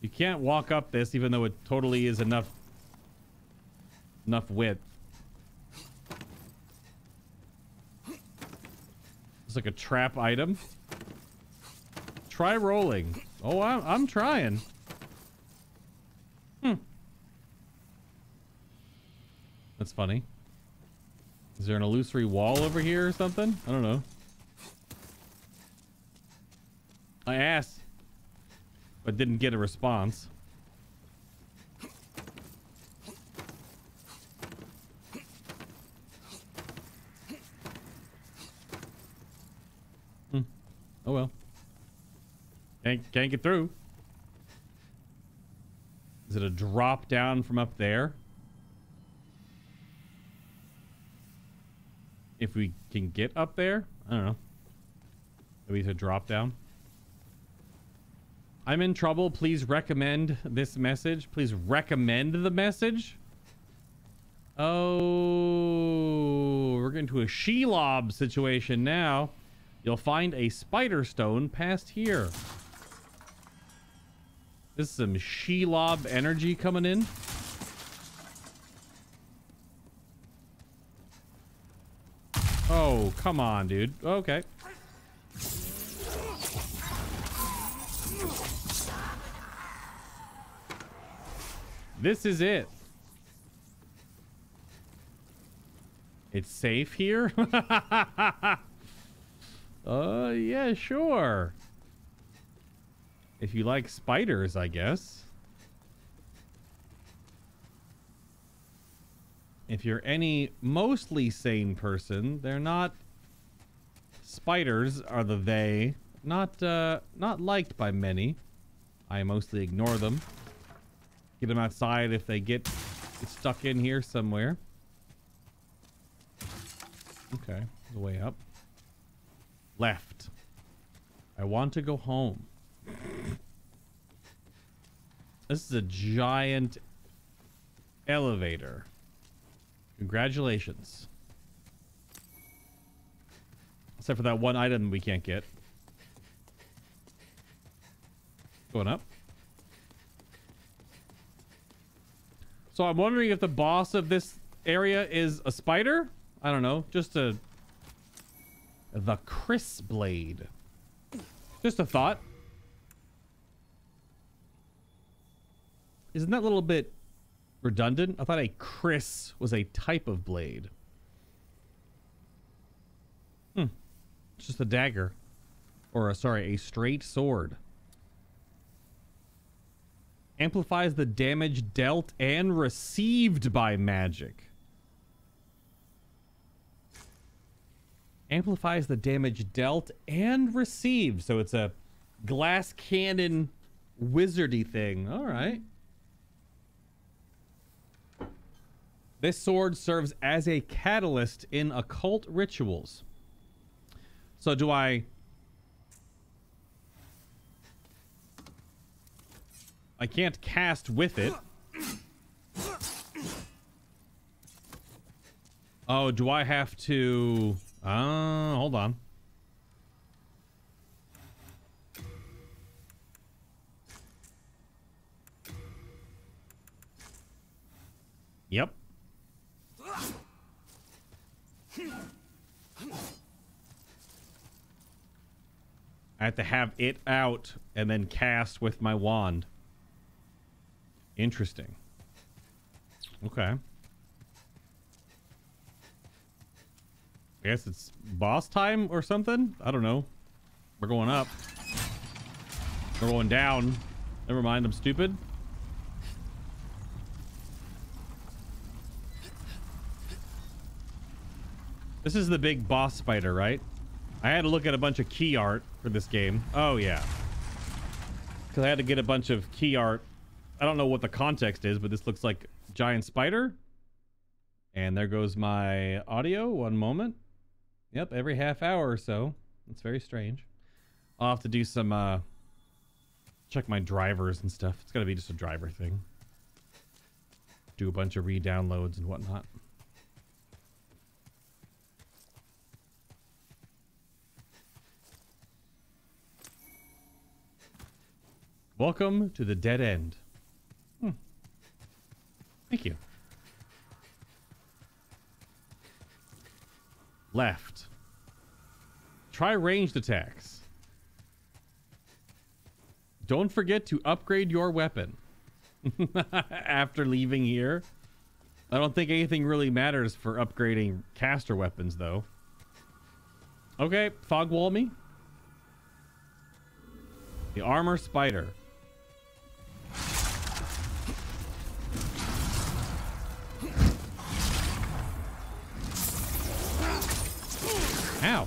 You can't walk up this, even though it totally is enough enough width. It's like a trap item. Try rolling. Oh, I'm, I'm trying. Hmm. That's funny. Is there an illusory wall over here or something? I don't know. I asked. But didn't get a response. Hmm. Oh well. Can't, can't get through. Is it a drop down from up there? If we can get up there? I don't know. Maybe it's a drop down. I'm in trouble. Please recommend this message. Please recommend the message. Oh, we're getting to a Shelob situation now. You'll find a spider stone past here. This is some Shelob energy coming in. Oh, come on, dude. Okay. This is it. It's safe here? uh, yeah, sure. If you like spiders, I guess. if you're any mostly sane person, they're not... Spiders are the they. Not, uh, not liked by many. I mostly ignore them. Get them outside if they get stuck in here somewhere. Okay, the way up. Left. I want to go home. This is a giant elevator. Congratulations. Except for that one item we can't get. Going up. So I'm wondering if the boss of this area is a spider? I don't know. Just a... The Chris Blade. Just a thought. Isn't that a little bit redundant? I thought a Chris was a type of blade. Hmm. It's just a dagger. Or, a, sorry, a straight sword. Amplifies the damage dealt and received by magic. Amplifies the damage dealt and received. So it's a glass cannon wizardy thing. All right. This sword serves as a catalyst in occult rituals. So do I... I can't cast with it. Oh, do I have to... Uh, hold on. Yep. I have to have it out and then cast with my wand. Interesting. Okay. I guess it's boss time or something? I don't know. We're going up. We're going down. Never mind, I'm stupid. This is the big boss spider, right? I had to look at a bunch of key art for this game. Oh, yeah. Because I had to get a bunch of key art. I don't know what the context is, but this looks like giant spider. And there goes my audio. One moment. Yep, every half hour or so. It's very strange. I'll have to do some, uh, check my drivers and stuff. It's gotta be just a driver thing. Do a bunch of re-downloads and whatnot. Welcome to the dead end. Hmm. Thank you. Left. Try ranged attacks. Don't forget to upgrade your weapon. After leaving here. I don't think anything really matters for upgrading caster weapons, though. Okay, fog wall me. The Armor Spider. Ow.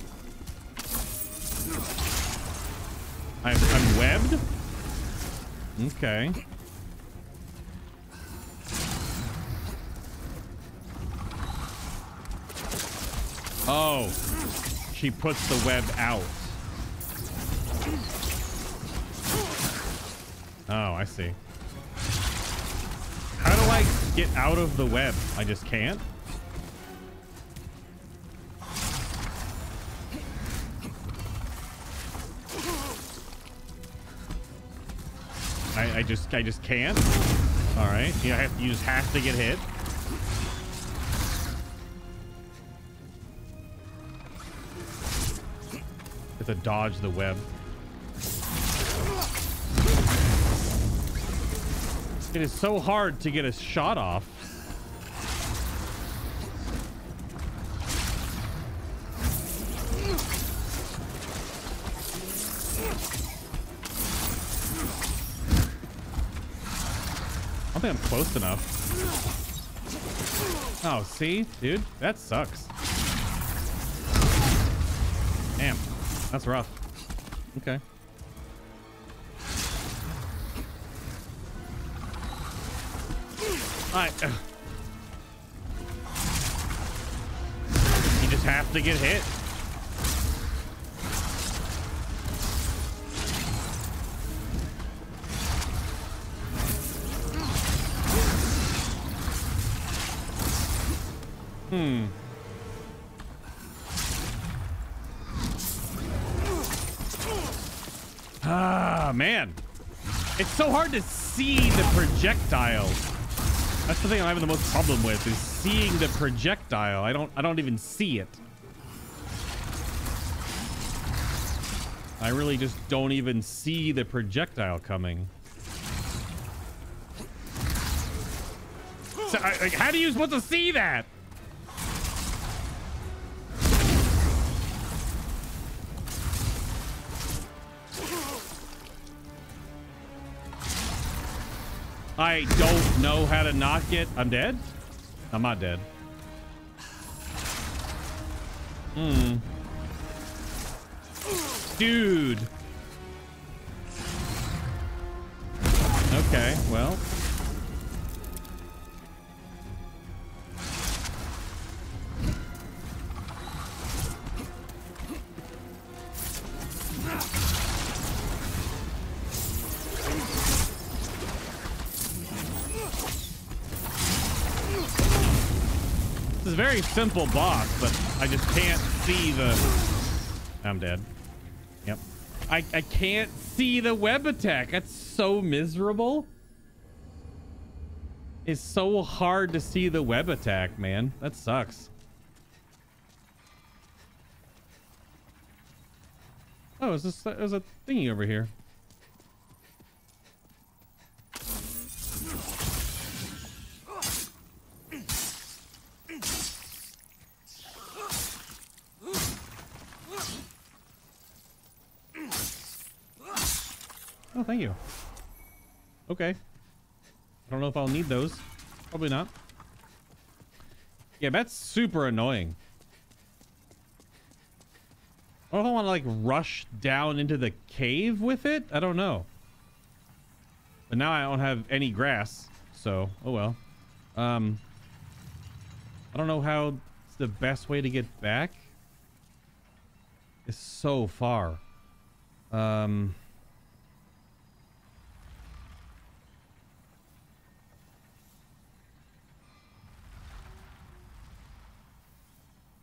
I'm, I'm webbed? Okay. Oh. She puts the web out. Oh, I see. How do I get out of the web? I just can't? I, I just I just can't. All right, you have, you just have to get hit. Have to dodge the web. It is so hard to get a shot off. I don't think I'm close enough. Oh, see? Dude, that sucks. Damn. That's rough. Okay. Alright. You just have to get hit. Hmm. Ah, man. It's so hard to see the projectiles. That's the thing I'm having the most problem with, is seeing the projectile. I don't I don't even see it. I really just don't even see the projectile coming. So, I, like, how do you supposed to see that? I don't know how to knock it. I'm dead? I'm not dead. Hmm. Dude. Okay, well. Very simple boss, but I just can't see the... I'm dead. Yep. I, I can't see the web attack. That's so miserable. It's so hard to see the web attack, man. That sucks. Oh, is this, there's a thingy over here. Oh, thank you. Okay. I don't know if I'll need those. Probably not. Yeah, that's super annoying. I don't know if I want to, like, rush down into the cave with it. I don't know. But now I don't have any grass, so oh well. Um, I don't know how it's the best way to get back. It's so far. Um...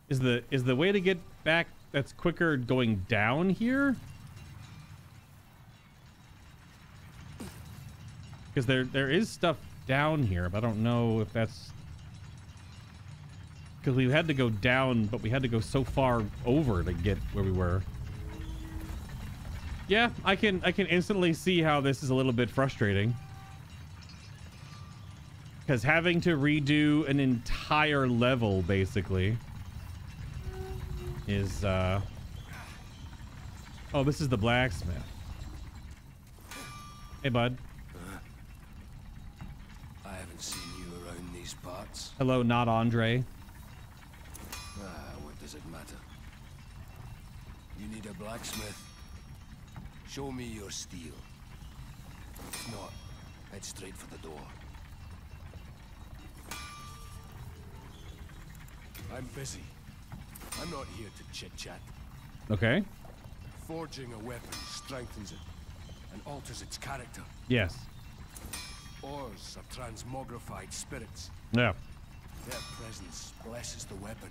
Is the is the way to get back that's quicker going down here? Because there there is stuff down here, but I don't know if that's because we had to go down, but we had to go so far over to get where we were. Yeah, I can I can instantly see how this is a little bit frustrating. Because having to redo an entire level basically. Is uh oh, this is the blacksmith. Hey, bud. Huh? I haven't seen you around these parts. Hello, not Andre. Ah, what does it matter? You need a blacksmith. Show me your steel. If not, head straight for the door. I'm busy. I'm not here to chit-chat. Okay. Forging a weapon strengthens it and alters its character. Yes. Ores are transmogrified spirits. Yeah. Their presence blesses the weapon.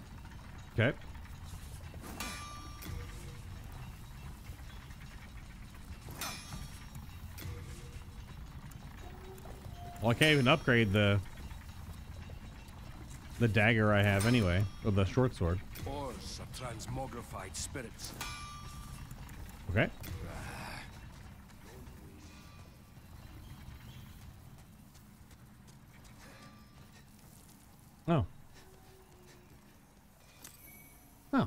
Okay. Well, I can't even upgrade the... the dagger I have anyway, or the short sword. Ores of transmogrified spirits. Okay. Oh. Oh. All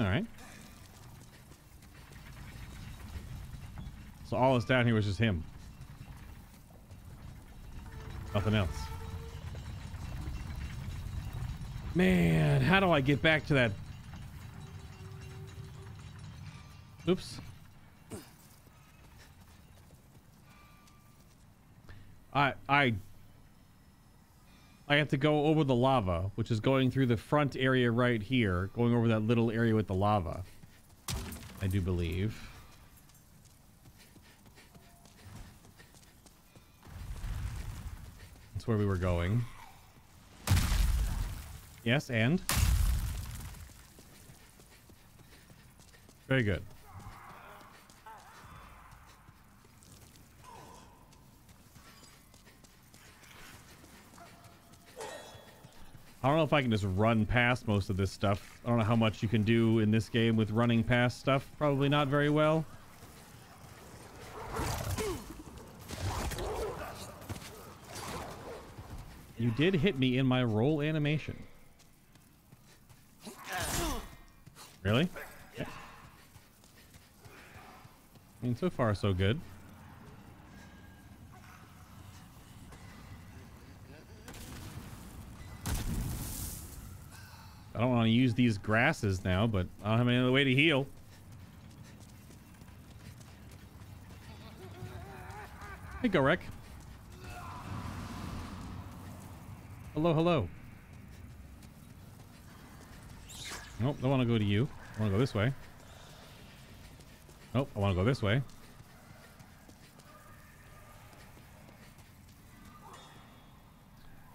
right. So all that's down here was just him. Nothing else. Man, how do I get back to that? Oops. I I I have to go over the lava, which is going through the front area right here, going over that little area with the lava. I do believe. That's where we were going. Yes, and? Very good. I don't know if I can just run past most of this stuff. I don't know how much you can do in this game with running past stuff. Probably not very well. You did hit me in my roll animation. Really? Yeah. I mean, so far so good. I don't want to use these grasses now, but I don't have any other way to heal. Hey, Gorek. Hello, hello. Nope, I want to go to you. I want to go this way. Nope, I want to go this way.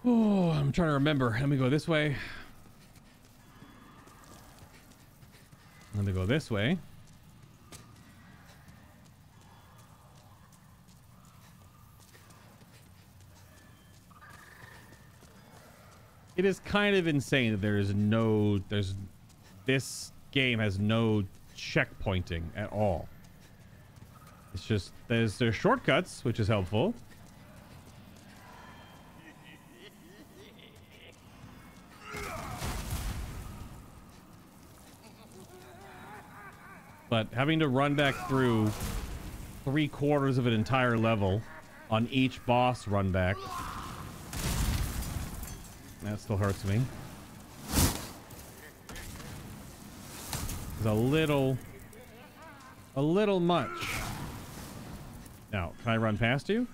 Oh, I'm trying to remember. Let me go this way. I'm gonna go this way. It is kind of insane that there is no, there's, this game has no checkpointing at all. It's just, there's, there's shortcuts, which is helpful. But having to run back through three quarters of an entire level on each boss run back, that still hurts me. It's a little, a little much. Now, can I run past you?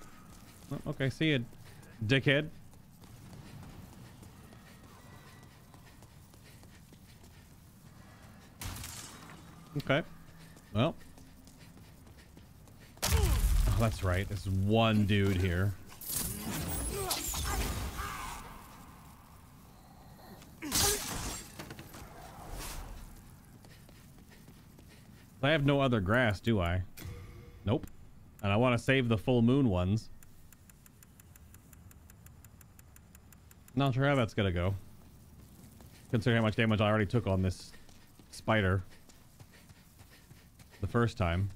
Oh, okay, see you, dickhead. Okay. Well, oh, that's right. There's one dude here. I have no other grass, do I? Nope. And I want to save the full moon ones. Not sure how that's gonna go. Considering how much damage I already took on this spider. The first time.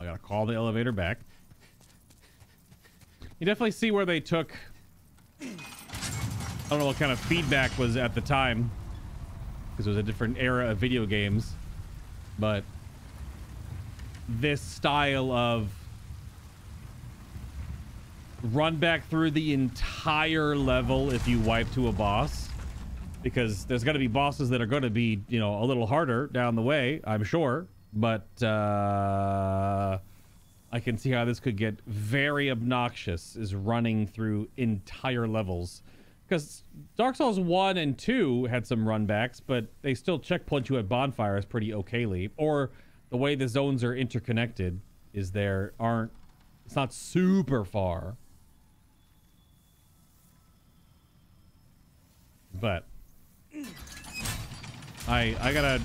I gotta call the elevator back. You definitely see where they took... I don't know what kind of feedback was at the time, because it was a different era of video games. But this style of run back through the entire level if you wipe to a boss, because there's gonna be bosses that are gonna be, you know, a little harder down the way, I'm sure. But uh, I can see how this could get very obnoxious, is running through entire levels. Because Dark Souls one and two had some runbacks, but they still checkpoint you at bonfires pretty okayly. Or the way the zones are interconnected is there aren't... It's not super far. But I, I gotta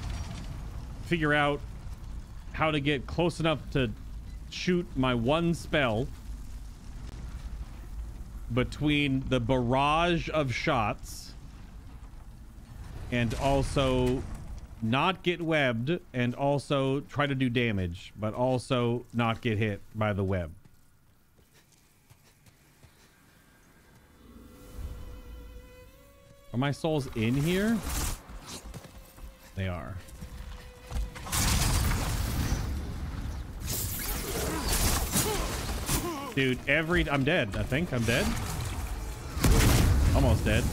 figure out how to get close enough to shoot my one spell between the barrage of shots and also not get webbed, and also try to do damage but also not get hit by the web. Are my souls in here? They are. Dude, every... I'm dead, I think. I'm dead. Almost dead.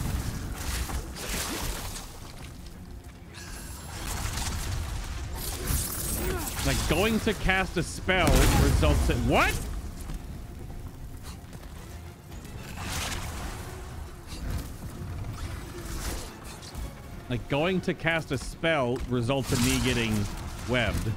Like going to cast a spell results in what? Like going to cast a spell results in me getting webbed.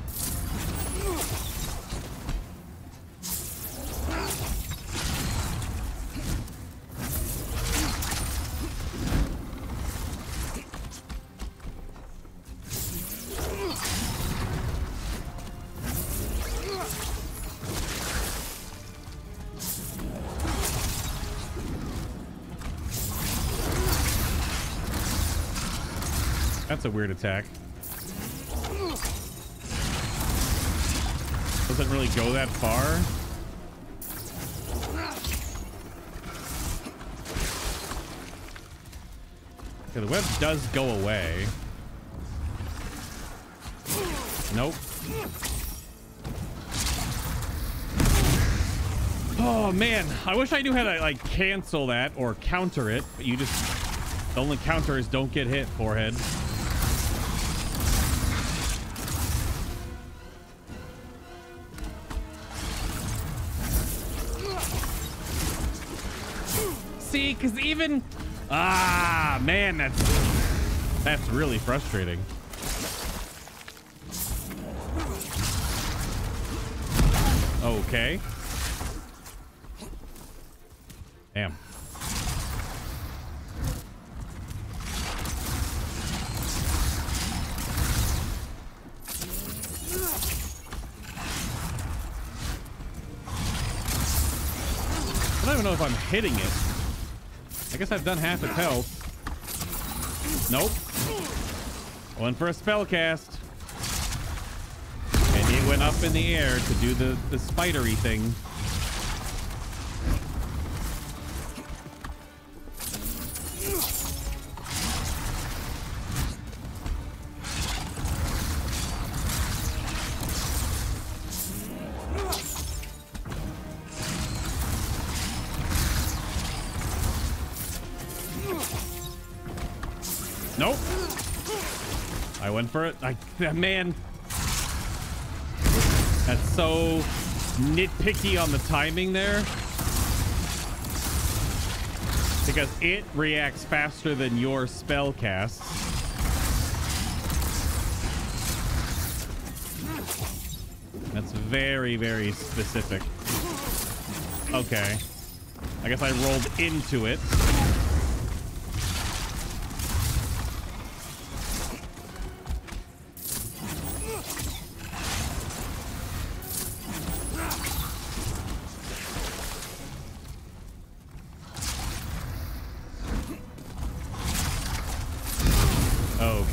That's a weird attack. Doesn't really go that far. Okay, the web does go away. Nope. Oh man, I wish I knew how to like cancel that or counter it, but you just, the only counter is don't get hit, forehead. See, because even ah man, that's that's really frustrating. Okay, damn. I don't even know if I'm hitting it. I guess I've done half its health. Nope. One for a spell cast. And he went up in the air to do the, the spidery thing. Nope. I went for it. I, man. That's so nitpicky on the timing there. Because it reacts faster than your spell casts. That's very, very specific. Okay. I guess I rolled into it.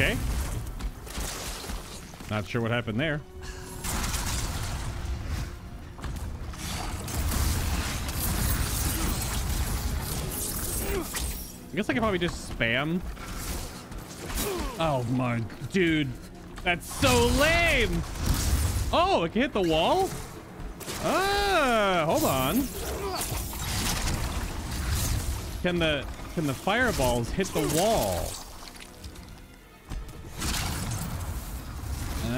Okay. Not sure what happened there. I guess I could probably just spam. Oh my dude. That's so lame. Oh, it can hit the wall? Ah, hold on. Can the can the fireballs hit the wall?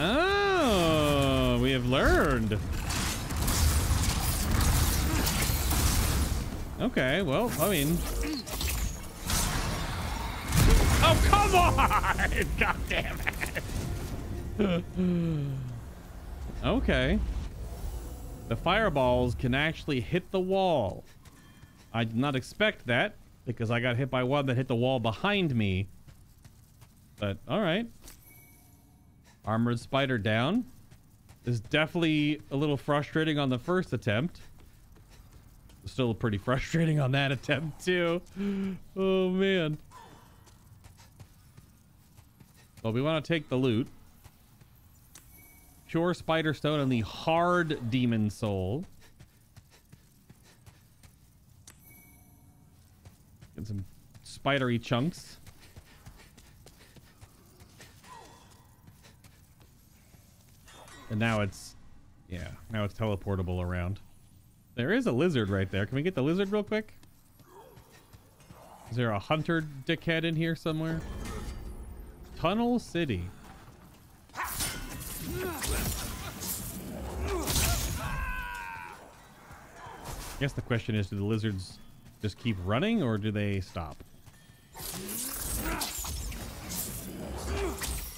Oh, we have learned. Okay, well, I mean. Oh, come on! God damn it. Okay. The fireballs can actually hit the wall. I did not expect that because I got hit by one that hit the wall behind me. But, all right. Armored Spider down. This is definitely a little frustrating on the first attempt. Still pretty frustrating on that attempt too. Oh man. Well, we want to take the loot. Pure Spider Stone and the hard Demon Soul. Get some spidery chunks. And now it's, yeah, now it's teleportable around. There is a lizard right there. Can we get the lizard real quick? Is there a hunter dickhead in here somewhere? Tunnel City. I guess the question is, do the lizards just keep running or do they stop?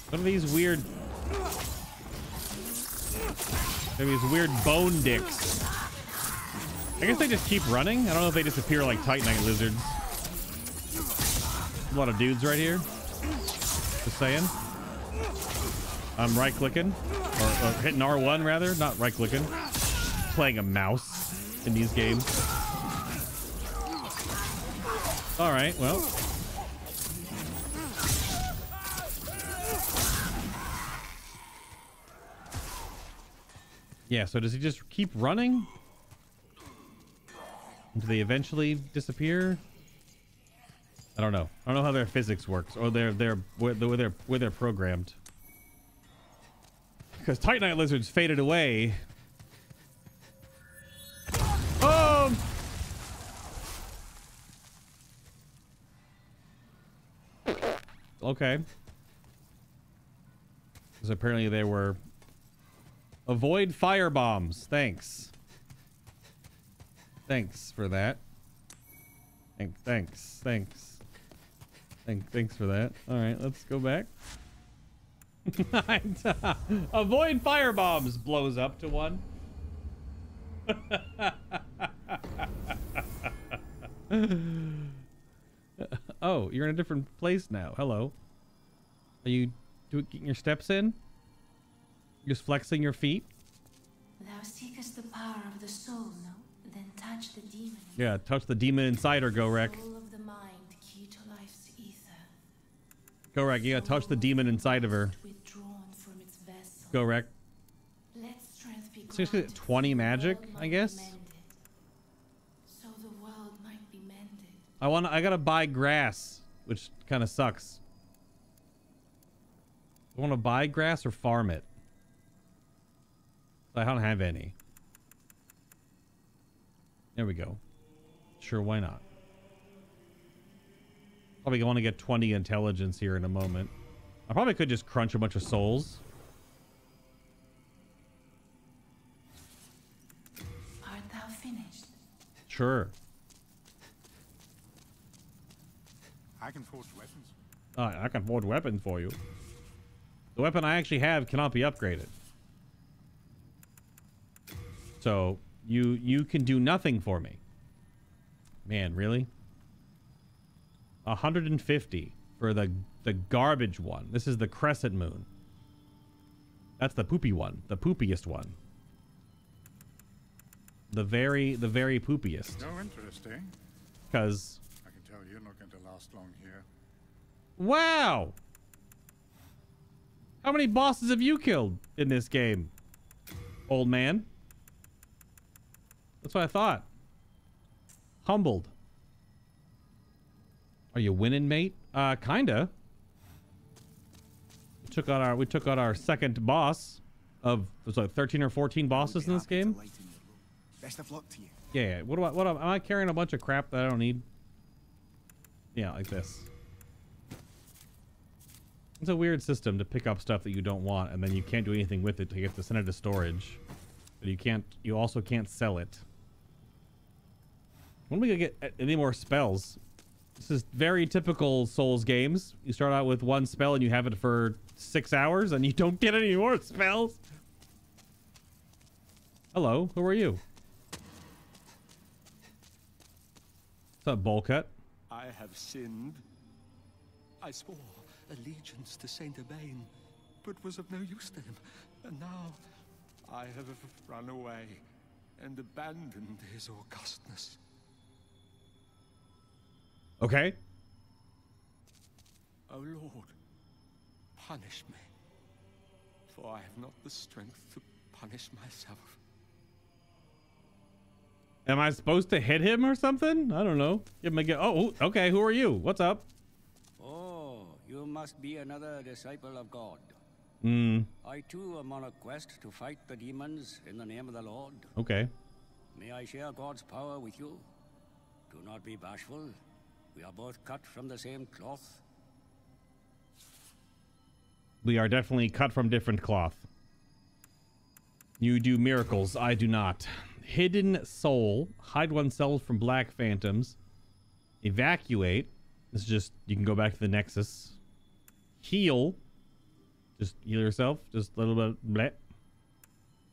What are these weird... There are these weird bone dicks. I guess they just keep running. I don't know if they disappear like Titanite lizards. A lot of dudes right here. Just saying. I'm right-clicking. Or, or hitting R one, rather. Not right-clicking. Playing a mouse in these games. Alright, well... Yeah, so does he just keep running? Do they eventually disappear? I don't know. I don't know how their physics works, or their their where they're where they're programmed. Because Titanite lizards faded away. Oh! Okay. Because apparently they were. Avoid fire bombs. Thanks. Thanks for that. Thanks. Thanks. Thanks. Thank, thanks for that. All right, let's go back. Avoid fire bombs blows up to one. Oh, you're in a different place now. Hello. Are you doing getting your steps in? Just flexing your feet. Thou seekest the power of the soul, no? Then touch the demon. Yeah, touch the demon inside her, Gorek. Soul of the mind, key to life's ether. Gorek, you gotta touch the demon inside of her. Withdrawn from its vessel. Gorek. Let strength be seriously, twenty magic, I guess. So the world might be mended. I wanna. I gotta buy grass, which kind of sucks. I wanna buy grass or farm it. I don't have any. There we go. Sure, why not? Probably going to get twenty intelligence here in a moment. I probably could just crunch a bunch of souls. Art thou finished? Sure. I can forge weapons. Uh, I can forge weapons for you. The weapon I actually have cannot be upgraded. So you you can do nothing for me. Man, really? one hundred fifty for the the garbage one. This is the crescent moon. That's the poopy one, the poopiest one. The very the very poopiest. No interest, eh? Because I can tell you're not going to last long here. Wow. How many bosses have you killed in this game, old man? That's what I thought. Humbled. Are you winning, mate? Uh, kinda. We took out our we took out our second boss of was like thirteen or fourteen bosses in this game. Best of luck to you. Yeah. What do I? What am I carrying? A bunch of crap that I don't need. Yeah, like this. It's a weird system to pick up stuff that you don't want, and then you can't do anything with it. You have to send it to storage, but you can't. You also can't sell it. When are we gonna get any more spells? This is very typical Souls games. You start out with one spell and you have it for six hours and you don't get any more spells. Hello, who are you? What's up, bowl cut? I have sinned. I swore allegiance to Saint Aubain, but was of no use to him. And now I have run away and abandoned his augustness. Okay. O Lord, punish me, for I have not the strength to punish myself. Am I supposed to hit him or something? I don't know. Give him a go. Oh, okay. Who are you? What's up? Oh, you must be another disciple of God. Hmm. I too am on a quest to fight the demons in the name of the Lord. Okay. May I share God's power with you? Do not be bashful. We are both cut from the same cloth. We are definitely cut from different cloth. You do miracles, I do not. Hidden Soul. Hide oneself from black phantoms. Evacuate. It's just, you can go back to the Nexus. Heal. Just heal yourself. Just a little bit. Bleh.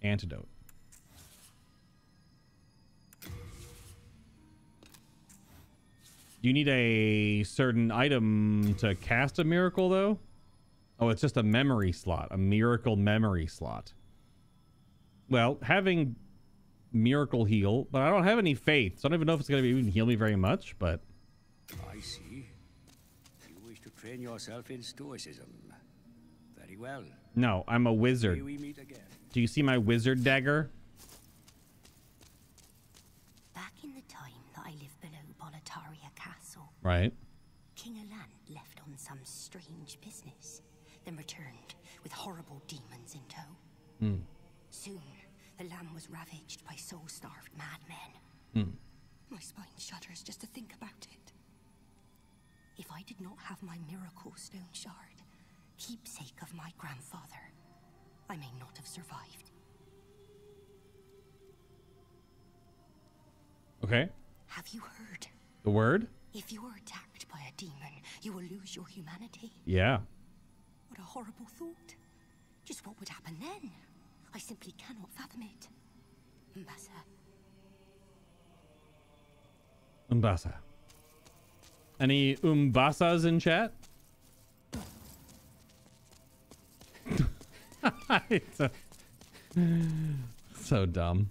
Antidote. You need a certain item to cast a miracle, though? Oh, it's just a memory slot. A miracle memory slot. Well, having miracle heal, but I don't have any faith, so I don't even know if it's going to even heal me very much, but... I see. You wish to train yourself in stoicism. Very well. No, I'm a wizard. May we meet again. Do you see my wizard dagger? Back in the time that I lived below Boletaria Castle. Right. King Alan left on some strange business, then returned with horrible demons in tow. Hmm. Soon, the land was ravaged by soul-starved madmen. Mm. My spine shudders just to think about it. If I did not have my miracle stone shard, keepsake of my grandfather, I may not have survived. Okay. Have you heard? The word? If you are attacked by a demon, you will lose your humanity. Yeah. What a horrible thought. Just what would happen then? I simply cannot fathom it. Mbasa. Umbasa. Any Umbasas in chat? It's a, so dumb.